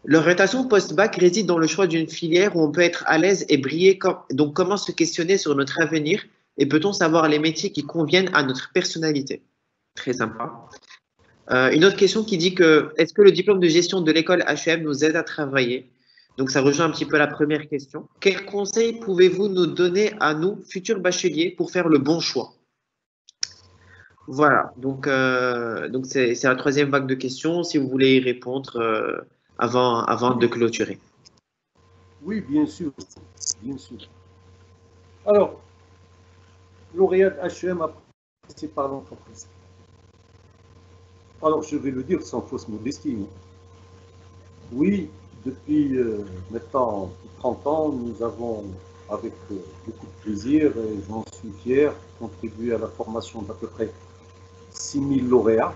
L'orientation post-bac réside dans le choix d'une filière où on peut être à l'aise et briller. Donc, comment se questionner sur notre avenir et peut-on savoir les métiers qui conviennent à notre personnalité? Très sympa. Une autre question qui dit que est-ce que le diplôme de gestion de l'école HEM nous aide à travailler? Donc, ça rejoint un petit peu la première question. Quels conseils pouvez-vous nous donner à nous, futurs bacheliers, pour faire le bon choix? Voilà. Donc, c'est la troisième vague de questions. Si vous voulez y répondre... Avant de clôturer. Oui, bien sûr, bien sûr. Alors, lauréat HEM apprécié par l'entreprise. Alors, je vais le dire sans fausse modestie. Oui, depuis maintenant 30 ans, nous avons, avec beaucoup de plaisir, et j'en suis fier, contribué à la formation d'à peu près 6000 lauréats.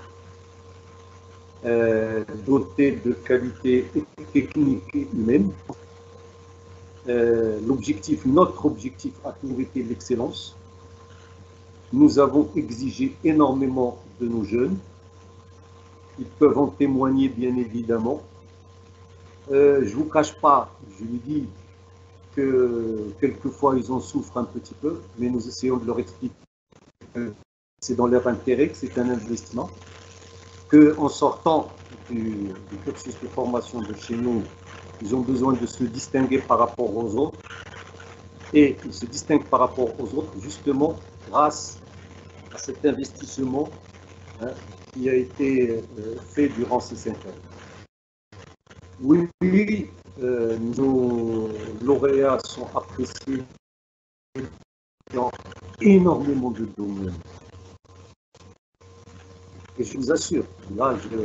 Doté de qualités techniques et humaines. Notre objectif a toujours été l'excellence. Nous avons exigé énormément de nos jeunes. Ils peuvent en témoigner, bien évidemment. Je ne vous cache pas, je lui dis que quelquefois ils en souffrent un petit peu, mais nous essayons de leur expliquer que c'est dans leur intérêt, que c'est un investissement. En sortant du cursus de formation de chez nous, ils ont besoin de se distinguer par rapport aux autres. Et ils se distinguent par rapport aux autres justement grâce à cet investissement qui a été fait durant ces 5 ans. Oui, nos lauréats sont appréciés dans énormément de domaines. Et je vous assure, là, je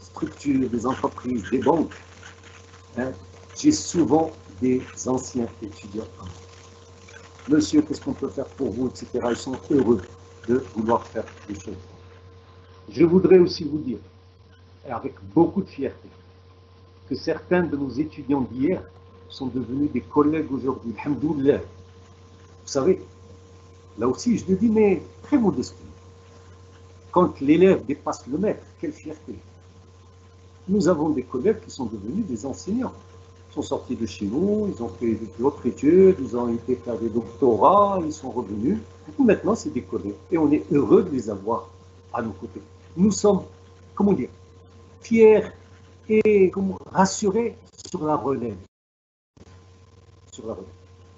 structure des entreprises, des banques. J'ai souvent des anciens étudiants. monsieur, qu'est-ce qu'on peut faire pour vous, etc. Ils sont heureux de vouloir faire des choses. Je voudrais aussi vous dire, avec beaucoup de fierté, que certains de nos étudiants d'hier sont devenus des collègues aujourd'hui. Alhamdoulilah. Vous savez, là aussi, je le dis, mais très modestement. Quand l'élève dépasse le maître, quelle fierté. Nous avons des collègues qui sont devenus des enseignants. Ils sont sortis de chez nous, ils ont fait de d'autres études, ils ont été faire des doctorats, ils sont revenus. Maintenant, c'est des collègues. Et on est heureux de les avoir à nos côtés. Nous sommes, comment dire, fiers et rassurés sur la relève.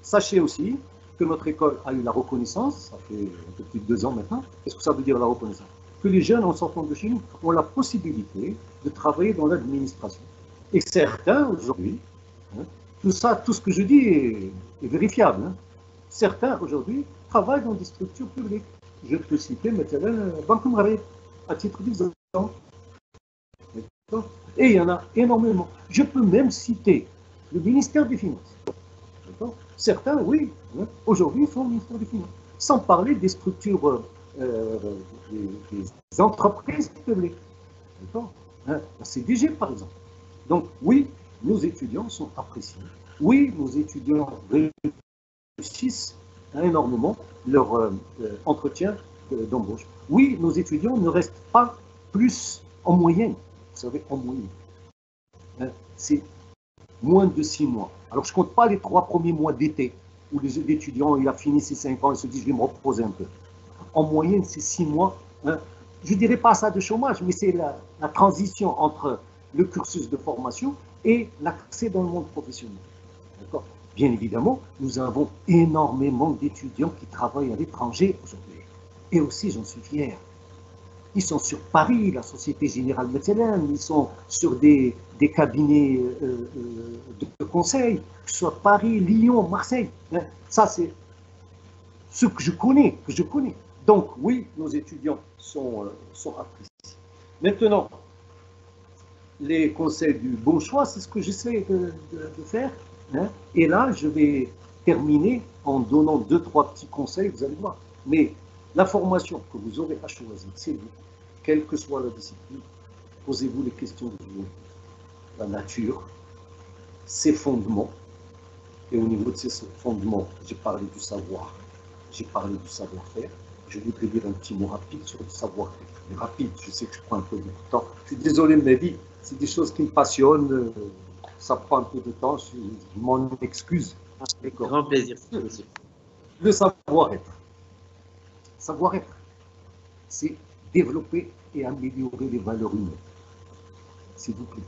Sachez aussi que notre école a eu la reconnaissance, ça fait un peu plus de 2 ans maintenant. Qu'est-ce que ça veut dire la reconnaissance? Que les jeunes, en sortant de chez nous, ont la possibilité de travailler dans l'administration. Et certains, aujourd'hui, hein, tout ça, tout ce que je dis est vérifiable, hein. Certains, aujourd'hui, travaillent dans des structures publiques. Je peux citer, maintenant, Banque Marée, à titre d'exemple. Et il y en a énormément. Je peux même citer le ministère des Finances. Certains, oui, hein, aujourd'hui, sont au ministère des Finances. Sans parler des structures, des entreprises publiques. Hein, la CDG, par exemple. Donc, oui, nos étudiants sont appréciés. Oui, nos étudiants réussissent énormément leur entretien d'embauche. Oui, nos étudiants ne restent pas plus en moyenne. Vous savez, en moyenne. Hein, c'est moins de 6 mois. Alors, je ne compte pas les 3 premiers mois d'été où les étudiants, il a fini ses 5 ans, ils se disent, je vais me reposer un peu. En moyenne, c'est 6 mois. Hein. Je ne dirais pas ça de chômage, mais c'est la transition entre le cursus de formation et l'accès dans le monde professionnel. D'accord ? Bien évidemment, nous avons énormément d'étudiants qui travaillent à l'étranger aujourd'hui. Et aussi, j'en suis fier. Ils sont sur Paris, la Société Générale Médecine, ils sont sur des cabinets de conseil, que ce soit Paris, Lyon, Marseille. Hein. Ça, c'est ce que je connais, Donc, oui, nos étudiants sont appréciés. Maintenant, les conseils du bon choix, c'est ce que j'essaie de faire. Hein. Et là, je vais terminer en donnant 2-3 petits conseils, vous allez voir. Mais la formation que vous aurez à choisir, c'est vous. Quelle que soit la discipline, posez-vous les questions que vous voulez. La nature, ses fondements. Et au niveau de ces fondements, j'ai parlé du savoir, j'ai parlé du savoir-faire. Je voudrais dire un petit mot rapide sur le savoir-faire. Rapide, je sais que je prends un peu de temps. Je suis désolé, mais oui, c'est des choses qui me passionnent. Ça prend un peu de temps, je m'en excuse. Avec grand plaisir. Le savoir-être. Savoir-être, c'est développer et améliorer les valeurs humaines. S'il vous plaît,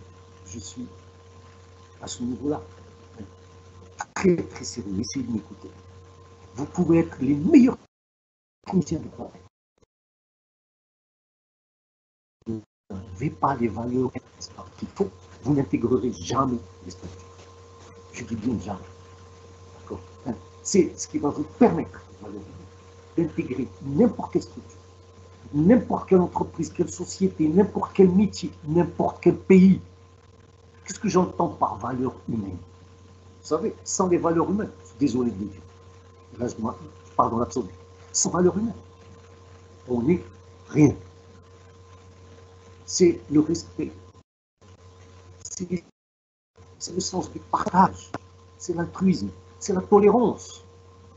je suis à ce niveau-là très très sérieux. Essayez de m'écouter. Vous pouvez être les meilleurs cliniciens de Paris. Vous n'avez pas les valeurs qu'il faut. Vous n'intégrerez jamais les statuts. Je dis bien jamais. D'accord ? C'est ce qui va vous permettre d'intégrer n'importe quelle structure, n'importe quelle entreprise, quelle société, n'importe quel métier, n'importe quel pays. Qu'est-ce que j'entends par valeur humaine? Vous savez, sans les valeurs humaines, je suis désolé de le dire, là je parle dans l'absolu, sans valeurs humaines, on n'est rien. C'est le respect, c'est le sens du partage, c'est l'altruisme, c'est la tolérance.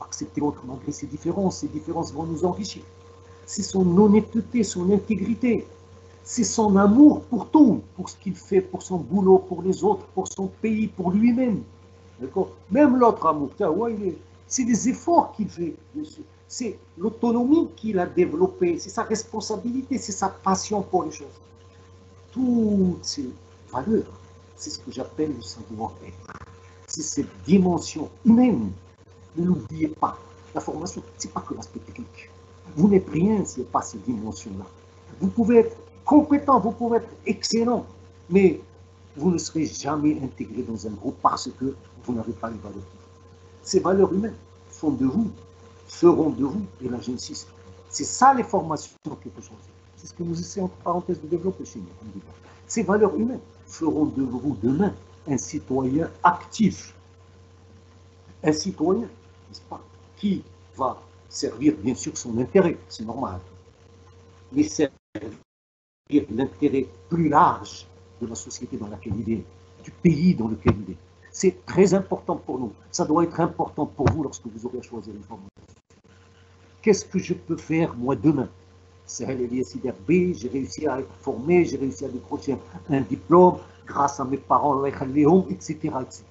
Accepter l'autre malgré ses différences. Ces différences vont nous enrichir. C'est son honnêteté, son intégrité. C'est son amour pour tout, pour ce qu'il fait, pour son boulot, pour les autres, pour son pays, pour lui-même. D'accord? Même l'autre amour, c'est des efforts qu'il fait. C'est l'autonomie qu'il a développée, c'est sa responsabilité, c'est sa passion pour les choses. Toutes ces valeurs, c'est ce que j'appelle le savoir-être. C'est cette dimension humaine. Ne l'oubliez pas, la formation, ce n'est pas que l'aspect technique. Vous n'êtes rien s'il n'y a pas ces dimensions-là. Vous pouvez être compétent, vous pouvez être excellent, mais vous ne serez jamais intégré dans un groupe parce que vous n'avez pas les valeurs. Ces valeurs humaines sont de vous, seront de vous, et là j'insiste. C'est ça les formations qu'il faut changer. C'est ce que nous essayons, entre parenthèses, de développer chez nous. Ces valeurs humaines feront de vous demain un citoyen actif. Un citoyen, n'est-ce pas, qui va servir bien sûr son intérêt, c'est normal, mais servir l'intérêt plus large de la société dans laquelle il est, du pays dans lequel il est. C'est très important pour nous. Ça doit être important pour vous lorsque vous aurez à choisir une formation. Qu'est-ce que je peux faire, moi, demain? Sahel Elias Iderbi, j'ai réussi à être formé, j'ai réussi à décrocher un diplôme grâce à mes parents, etc., etc.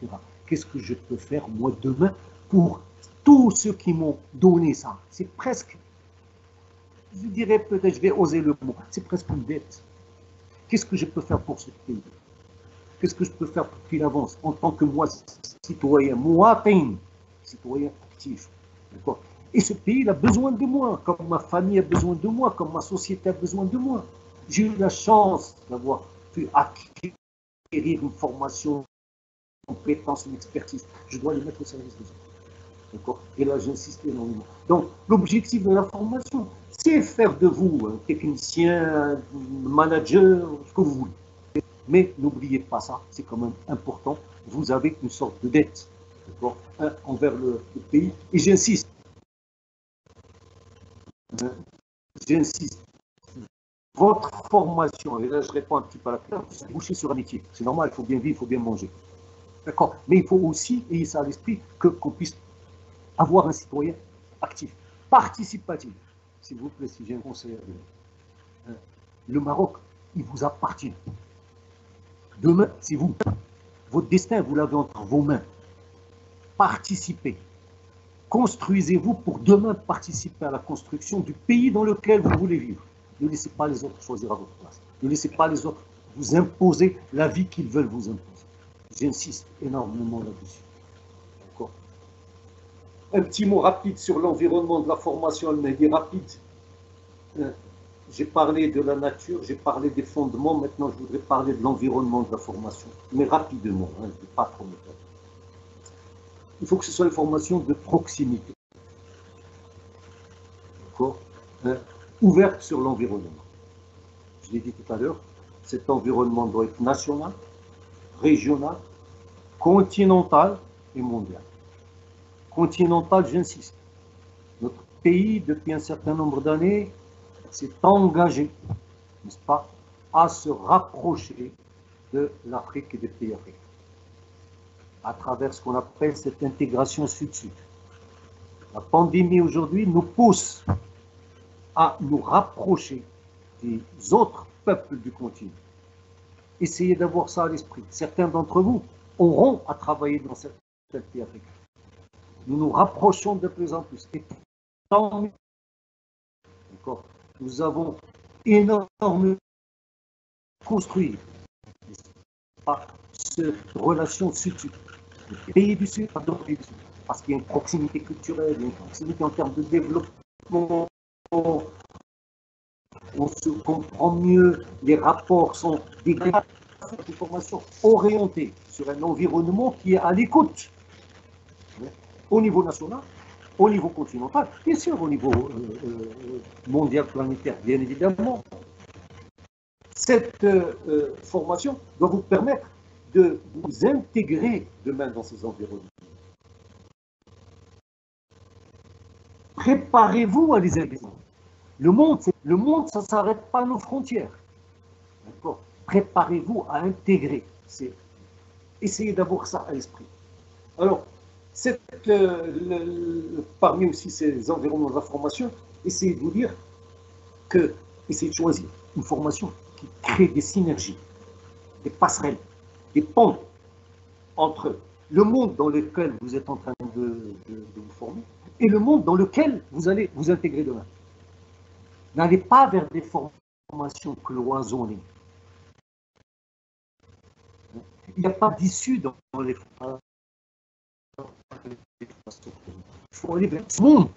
Qu'est-ce que je peux faire, moi, demain, pour tous ceux qui m'ont donné ça? C'est presque, je dirais peut-être, je vais oser le mot, c'est presque une dette. Qu'est-ce que je peux faire pour ce pays? Qu'est-ce que je peux faire pour qu'il avance en tant que moi, citoyen, citoyen actif, d'accord? Et ce pays, il a besoin de moi, comme ma famille a besoin de moi, comme ma société a besoin de moi. J'ai eu la chance d'avoir pu acquérir une formation, une compétence, une expertise. Je dois les mettre au service des autres, d'accord? Et là, j'insiste énormément. Donc, l'objectif de la formation, c'est faire de vous un technicien, un manager, ce que vous voulez. Mais n'oubliez pas ça, c'est quand même important. Vous avez une sorte de dette envers le pays. Et j'insiste. Votre formation, et là je réponds un petit peu à la question, vous êtes bouché sur un métier. C'est normal, il faut bien vivre, il faut bien manger. D'accord? Mais il faut aussi ayez ça à l'esprit qu'on puisse avoir un citoyen actif, participatif. S'il vous plaît, si j'ai un conseil à donner. Le Maroc, il vous appartient. Demain, c'est vous. Votre destin, vous l'avez entre vos mains. Participez. Construisez-vous pour demain participer à la construction du pays dans lequel vous voulez vivre. Ne laissez pas les autres choisir à votre place. Ne laissez pas les autres vous imposer la vie qu'ils veulent vous imposer. J'insiste énormément là-dessus. D'accord. Un petit mot rapide sur l'environnement de la formation, mais il est rapide. J'ai parlé de la nature, j'ai parlé des fondements, maintenant je voudrais parler de l'environnement de la formation. Mais rapidement, hein, je ne vais pas trop me perdre. Il faut que ce soit une formation de proximité. D'accord, ouverte sur l'environnement. Je l'ai dit tout à l'heure, cet environnement doit être national, régional, continental et mondial. Continental, j'insiste. Notre pays, depuis un certain nombre d'années, s'est engagé, n'est-ce pas, à se rapprocher de l'Afrique et des pays africains, à travers ce qu'on appelle cette intégration sud-sud. La pandémie aujourd'hui nous pousse à nous rapprocher des autres peuples du continent. Essayez d'avoir ça à l'esprit. Certains d'entre vous auront à travailler dans certains pays africains. Nous nous rapprochons de plus en plus. Et tant mieux. D'accord? Nous avons énormément construit cette relation sud-sud. Les pays du Sud, parce qu'il y a une proximité culturelle, une proximité en termes de développement. On se comprend mieux, les rapports sont des formations orientées sur un environnement qui est à l'écoute. Au niveau national, au niveau continental, bien sûr, au niveau mondial, planétaire, bien évidemment. Cette formation doit vous permettre de vous intégrer demain dans ces environnements. Préparez-vous à les intégrer. Le monde, ça ne s'arrête pas à nos frontières. D'accord? Préparez-vous à intégrer. Essayez d'avoir ça à l'esprit. Alors, parmi aussi ces environnements de la formation, essayez de vous dire que, essayez de choisir une formation qui crée des synergies, des passerelles, des ponts entre le monde dans lequel vous êtes en train de vous former et le monde dans lequel vous allez vous intégrer demain. N'allez pas vers des formations cloisonnées. Il n'y a pas d'issue dans les formations. Il faut aller vers ce monde,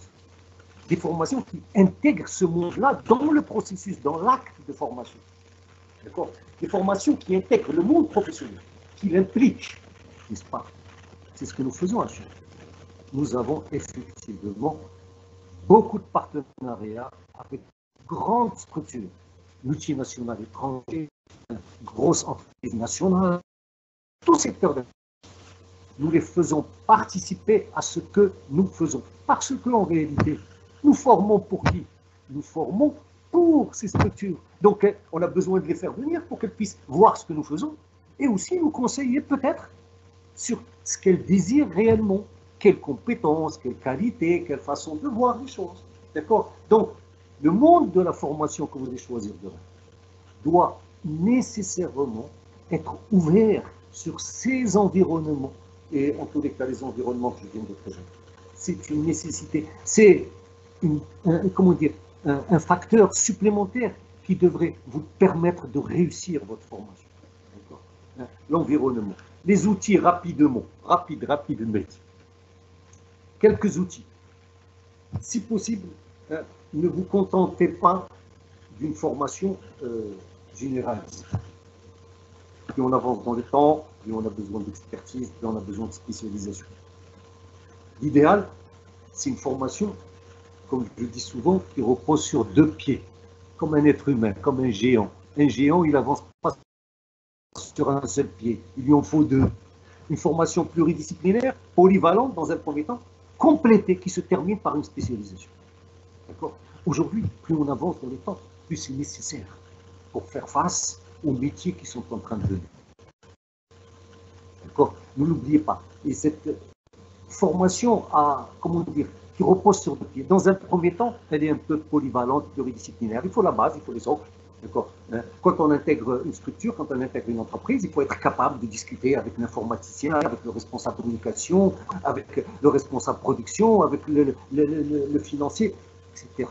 des formations qui intègrent ce monde-là dans le processus, dans l'acte de formation. D'accord? Des formations qui intègrent le monde professionnel, qui l'impliquent, n'est-ce pas? C'est ce que nous faisons à Chine. Nous avons effectivement beaucoup de partenariats avec grandes structures, multinationales étrangères, grosses entreprises nationales, tout secteur d'activité. nous les faisons participer à ce que nous faisons. Parce qu'en réalité, nous formons pour qui? Nous formons pour ces structures. Donc, on a besoin de les faire venir pour qu'elles puissent voir ce que nous faisons et aussi nous conseiller peut-être sur ce qu'elles désirent réellement, quelles compétences, quelles qualités, quelle façon de voir les choses. D'accord? Donc, le monde de la formation que vous allez choisir demain doit nécessairement être ouvert sur ces environnements, et en tous les cas, les environnements que je viens de présenter. C'est une nécessité, c'est un facteur supplémentaire qui devrait vous permettre de réussir votre formation. L'environnement. Les outils rapidement, rapidement. Quelques outils. Si possible, ne vous contentez pas d'une formation généraliste. Plus on avance dans le temps, plus on a besoin d'expertise, plus on a besoin de spécialisation. L'idéal, c'est une formation, comme je le dis souvent, qui repose sur deux pieds, comme un être humain, comme un géant. Un géant, il avance pas sur un seul pied, il lui en faut deux. Une formation pluridisciplinaire, polyvalente dans un premier temps, complétée, qui se termine par une spécialisation. D'accord ? Aujourd'hui, plus on avance dans les temps, plus c'est nécessaire pour faire face aux métiers qui sont en train de venir. D'accord ? Ne l'oubliez pas. Et cette formation à, comment dire, qui repose sur deux pieds, dans un premier temps, elle est un peu polyvalente, pluridisciplinaire. Il faut la base, il faut les autres. Quand on intègre une structure, quand on intègre une entreprise, il faut être capable de discuter avec l'informaticien, avec le responsable communication, avec le responsable production, avec le financier, etc.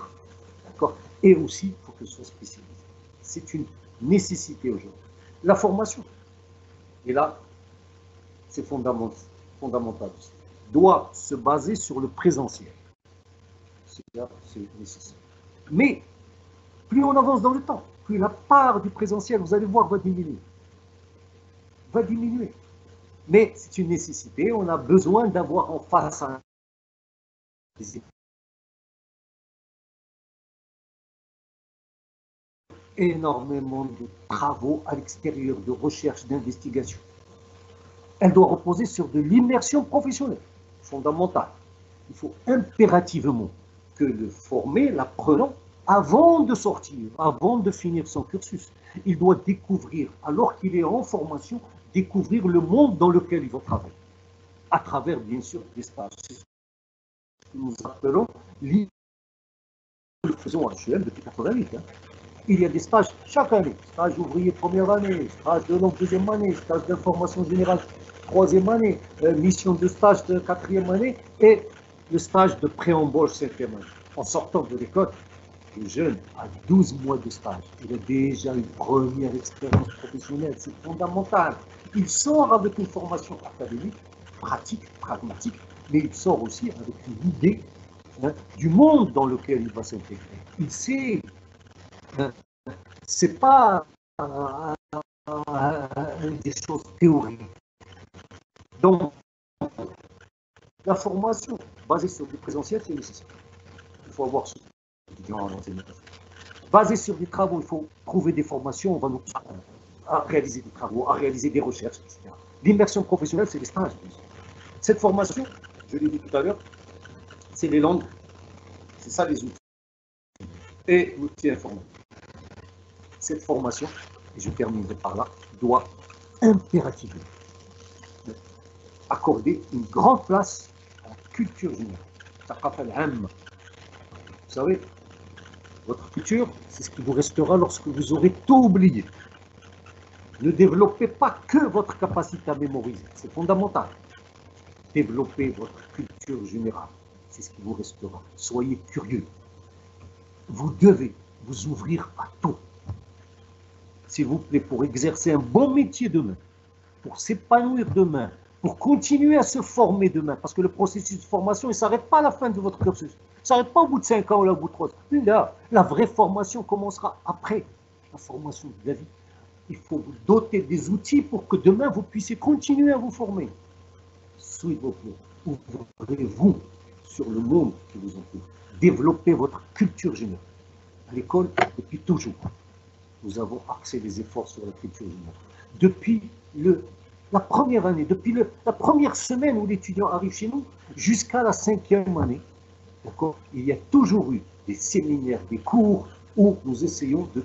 Et aussi, il faut que ce soit spécialisé. C'est une nécessité aujourd'hui. La formation, et là, c'est fondamental aussi, doit se baser sur le présentiel. C'est nécessaire. Mais, plus on avance dans le temps, plus la part du présentiel, vous allez voir, va diminuer. Va diminuer. Mais c'est une nécessité, on a besoin d'avoir en face un... énormément de travaux à l'extérieur, de recherche, d'investigation. Elle doit reposer sur de l'immersion professionnelle, fondamentale. Il faut impérativement que le formé, l'apprenant, avant de sortir, avant de finir son cursus, il doit découvrir, alors qu'il est en formation, découvrir le monde dans lequel il va travailler. À travers, bien sûr, des stages. C'est ce que nous appelons l'IHEM. Nous le faisons à HEM depuis 1988. Hein. Il y a des stages chaque année. Stage ouvrier première année, stage de longue deuxième année, stage d'information générale troisième année, mission de stage de quatrième année et le stage de pré-embauche cinquième année. En sortant de l'école, le jeune a 12 mois de stage, il a déjà une première expérience professionnelle, c'est fondamental. Il sort avec une formation académique, pratique, pragmatique, mais il sort aussi avec une idée du monde dans lequel il va s'intégrer. Il sait, c'est pas des choses théoriques. Donc, la formation basée sur le présentiel, c'est nécessaire. Il faut avoir ce basé sur des travaux, il faut trouver des formations, on va nous à réaliser des travaux, à réaliser des recherches, etc. L'immersion professionnelle, c'est les stages. Cette formation, je l'ai dit tout à l'heure, c'est les langues, c'est ça les outils, et l'outil informatique. Cette formation, et je terminerai par là, doit impérativement accorder une grande place à la culture générale. Ça s'appelle HEM. Vous savez, votre culture, c'est ce qui vous restera lorsque vous aurez tout oublié. Ne développez pas que votre capacité à mémoriser, c'est fondamental. Développez votre culture générale, c'est ce qui vous restera. Soyez curieux. Vous devez vous ouvrir à tout. S'il vous plaît, pour exercer un bon métier demain, pour s'épanouir demain, pour continuer à se former demain, parce que le processus de formation ne s'arrête pas à la fin de votre cursus. Ça n'arrête pas au bout de 5 ans ou au bout de 3 ans. Là, la vraie formation commencera après la formation de la vie. Il faut vous doter des outils pour que demain, vous puissiez continuer à vous former. S'il vous plaît, ouvrez-vous sur le monde qui vous entoure. Développez votre culture générale. À l'école, depuis toujours, nous avons axé les efforts sur la culture générale. Depuis le la première année, depuis la première semaine où l'étudiant arrive chez nous, jusqu'à la 5e année, d'accord, il y a toujours eu des séminaires, des cours où nous essayons de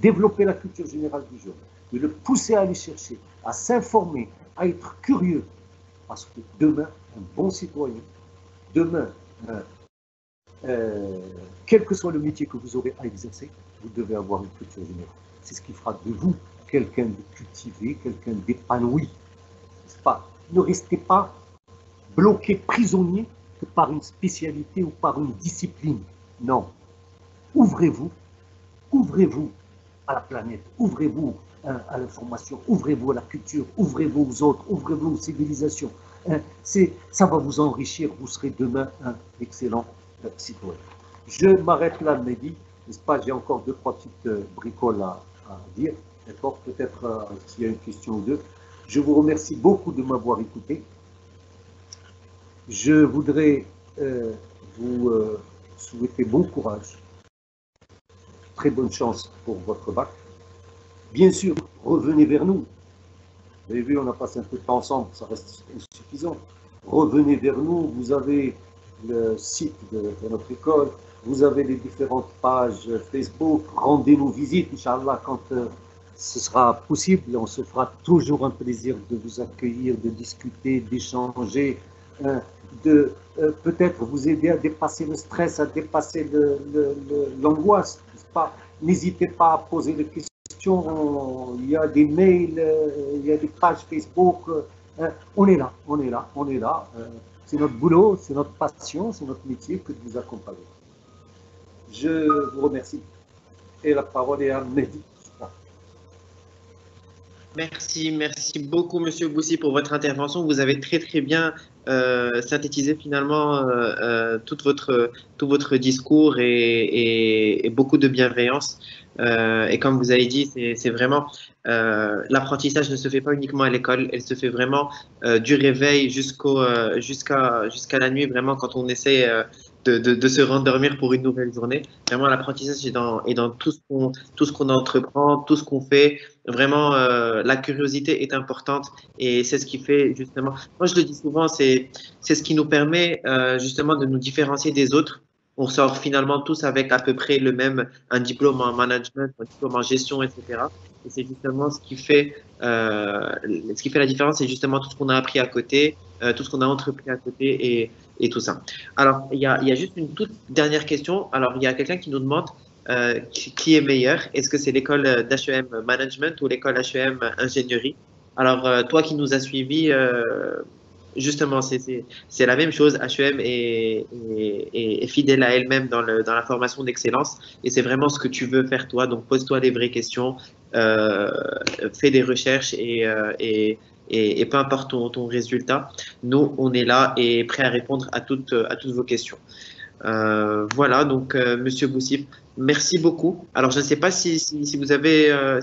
développer la culture générale du jeune, de le pousser à aller chercher, à s'informer, à être curieux, parce que demain, un bon citoyen, demain, quel que soit le métier que vous aurez à exercer, vous devez avoir une culture générale. C'est ce qui fera de vous quelqu'un de cultivé, quelqu'un d'épanoui. Ne restez pas bloqué, prisonnier, que par une spécialité ou par une discipline. Non. Ouvrez-vous. Ouvrez-vous à la planète. Ouvrez-vous à l'information. Ouvrez-vous à la culture. Ouvrez-vous aux autres. Ouvrez-vous aux civilisations. Ça va vous enrichir. Vous serez demain un excellent citoyen. Je m'arrête là, Mehdi. N'est-ce pas, j'ai encore 2-3 petites bricoles à dire. D'accord, peut-être s'il y a une question ou deux. Je vous remercie beaucoup de m'avoir écouté. Je voudrais vous souhaiter bon courage, très bonne chance pour votre bac. Bien sûr, revenez vers nous. Vous avez vu, on a passé un peu de temps ensemble, ça reste insuffisant. Revenez vers nous, vous avez le site de notre école, vous avez les différentes pages Facebook, rendez-nous visite, Inch'Allah, quand ce sera possible. On se fera toujours un plaisir de vous accueillir, de discuter, d'échanger, de peut-être vous aider à dépasser le stress, à dépasser l'angoisse. N'hésitez pas à poser des questions, il y a des mails, il y a des pages Facebook, on est là, on est là, on est là. C'est notre boulot, c'est notre passion, c'est notre métier que de vous accompagner. Je vous remercie et la parole est à Mehdi. Merci, merci beaucoup Monsieur Bouhsina pour votre intervention. Vous avez très bien synthétisé finalement tout votre discours et beaucoup de bienveillance. Et comme vous avez dit, c'est vraiment l'apprentissage ne se fait pas uniquement à l'école, elle se fait vraiment du réveil jusqu'à la nuit, vraiment quand on essaie de se rendormir pour une nouvelle journée. Vraiment, l'apprentissage est dans tout ce qu'on entreprend, tout ce qu'on fait. Vraiment, la curiosité est importante et c'est ce qui fait justement, moi je le dis souvent, c'est ce qui nous permet justement de nous différencier des autres. On sort finalement tous avec à peu près le même, un diplôme en management, un diplôme en gestion, etc. Et c'est justement ce qui fait la différence, c'est justement tout ce qu'on a appris à côté, tout ce qu'on a entrepris à côté et tout ça. Alors, il y a juste une toute dernière question. Alors, il y a quelqu'un qui nous demande qui est meilleur. Est-ce que c'est l'école d'HEM Management ou l'école HEM Ingénierie? Alors, toi qui nous as suivis, justement, c'est la même chose. HEM est fidèle à elle-même dans la formation d'excellence et c'est vraiment ce que tu veux faire toi. Donc, pose-toi les vraies questions, fais des recherches et peu importe ton résultat, nous, on est là et prêt à répondre à toutes vos questions. Voilà, donc, Monsieur Bouhsina, merci beaucoup. Alors, je ne sais pas si vous avez un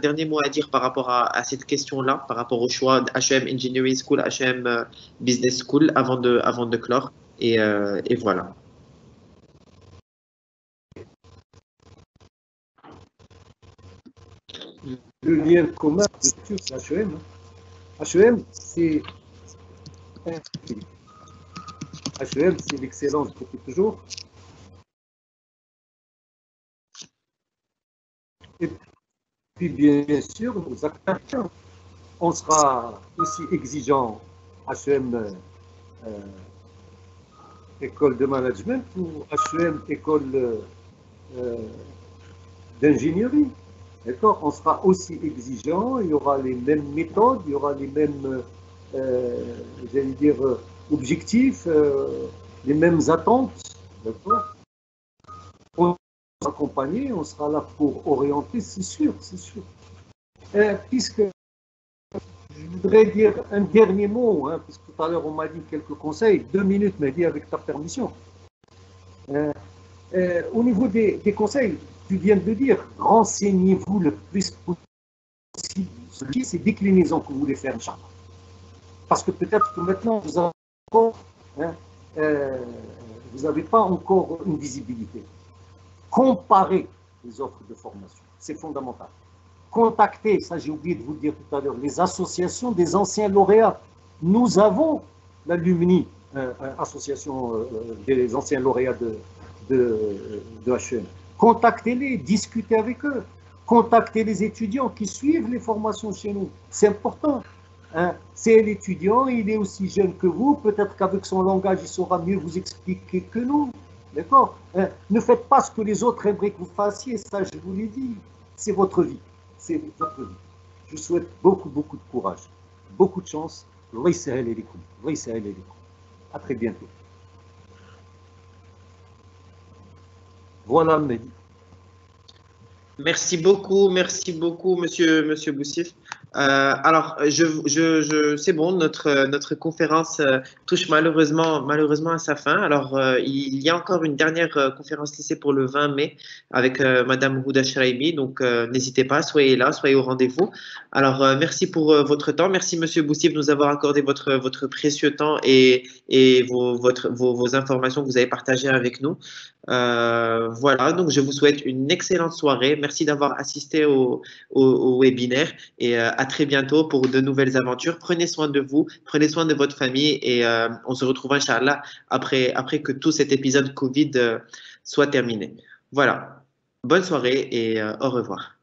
dernier mot à dire par rapport à cette question-là, par rapport au choix d'HEM Engineering School, HEM Business School, avant de clore. Et voilà. Le lien commun de tous, HEM. HEM, c'est... HEM, c'est l'excellence depuis toujours. Et puis, bien sûr, nos acteurs, on sera aussi exigeant HEM école de management ou HEM école d'ingénierie. D'accord? On sera aussi exigeant, il y aura les mêmes méthodes, il y aura les mêmes, j'allais dire, objectifs, les mêmes attentes, d'accord? On sera accompagné, on sera là pour orienter, c'est sûr, c'est sûr. Puisque, je voudrais dire un dernier mot, hein, puisque tout à l'heure on m'a dit quelques conseils, 2 minutes m'a dit avec ta permission. Au niveau des conseils, tu viens de dire, renseignez-vous le plus possible sur ces déclinaisons que vous voulez faire, Inch'Allah. Parce que peut-être que maintenant, vous avez encore, vous n'avez pas encore une visibilité. Comparez les offres de formation, c'est fondamental. contacter, ça j'ai oublié de vous le dire tout à l'heure, les associations des anciens lauréats. Nous avons l'alumni, association des anciens lauréats de HEM. Contactez-les, discutez avec eux, contactez les étudiants qui suivent les formations chez nous. C'est important. Hein. C'est l'étudiant, il est aussi jeune que vous, peut-être qu'avec son langage, il saura mieux vous expliquer que nous. D'accord? Hein. Ne faites pas ce que les autres aimeraient que vous fassiez, ça je vous l'ai dit. C'est votre vie. C'est votre vie. Je vous souhaite beaucoup, beaucoup de courage, beaucoup de chance. À très bientôt. Voilà, Mehdi. Merci beaucoup, Monsieur Boucif. Alors, c'est bon, notre conférence touche malheureusement à sa fin. Alors, il y a encore une dernière conférence lycée pour le 20 mai avec Madame Houda Chraimi. Donc, n'hésitez pas, soyez là, soyez au rendez-vous. Alors, merci pour votre temps. Merci, Monsieur Boucif, de nous avoir accordé votre précieux temps et vos informations que vous avez partagées avec nous. Voilà, donc je vous souhaite une excellente soirée. Merci d'avoir assisté au webinaire et à très bientôt pour de nouvelles aventures. Prenez soin de vous, prenez soin de votre famille et on se retrouve Inch'Allah après que tout cet épisode Covid soit terminé. Voilà, bonne soirée et au revoir.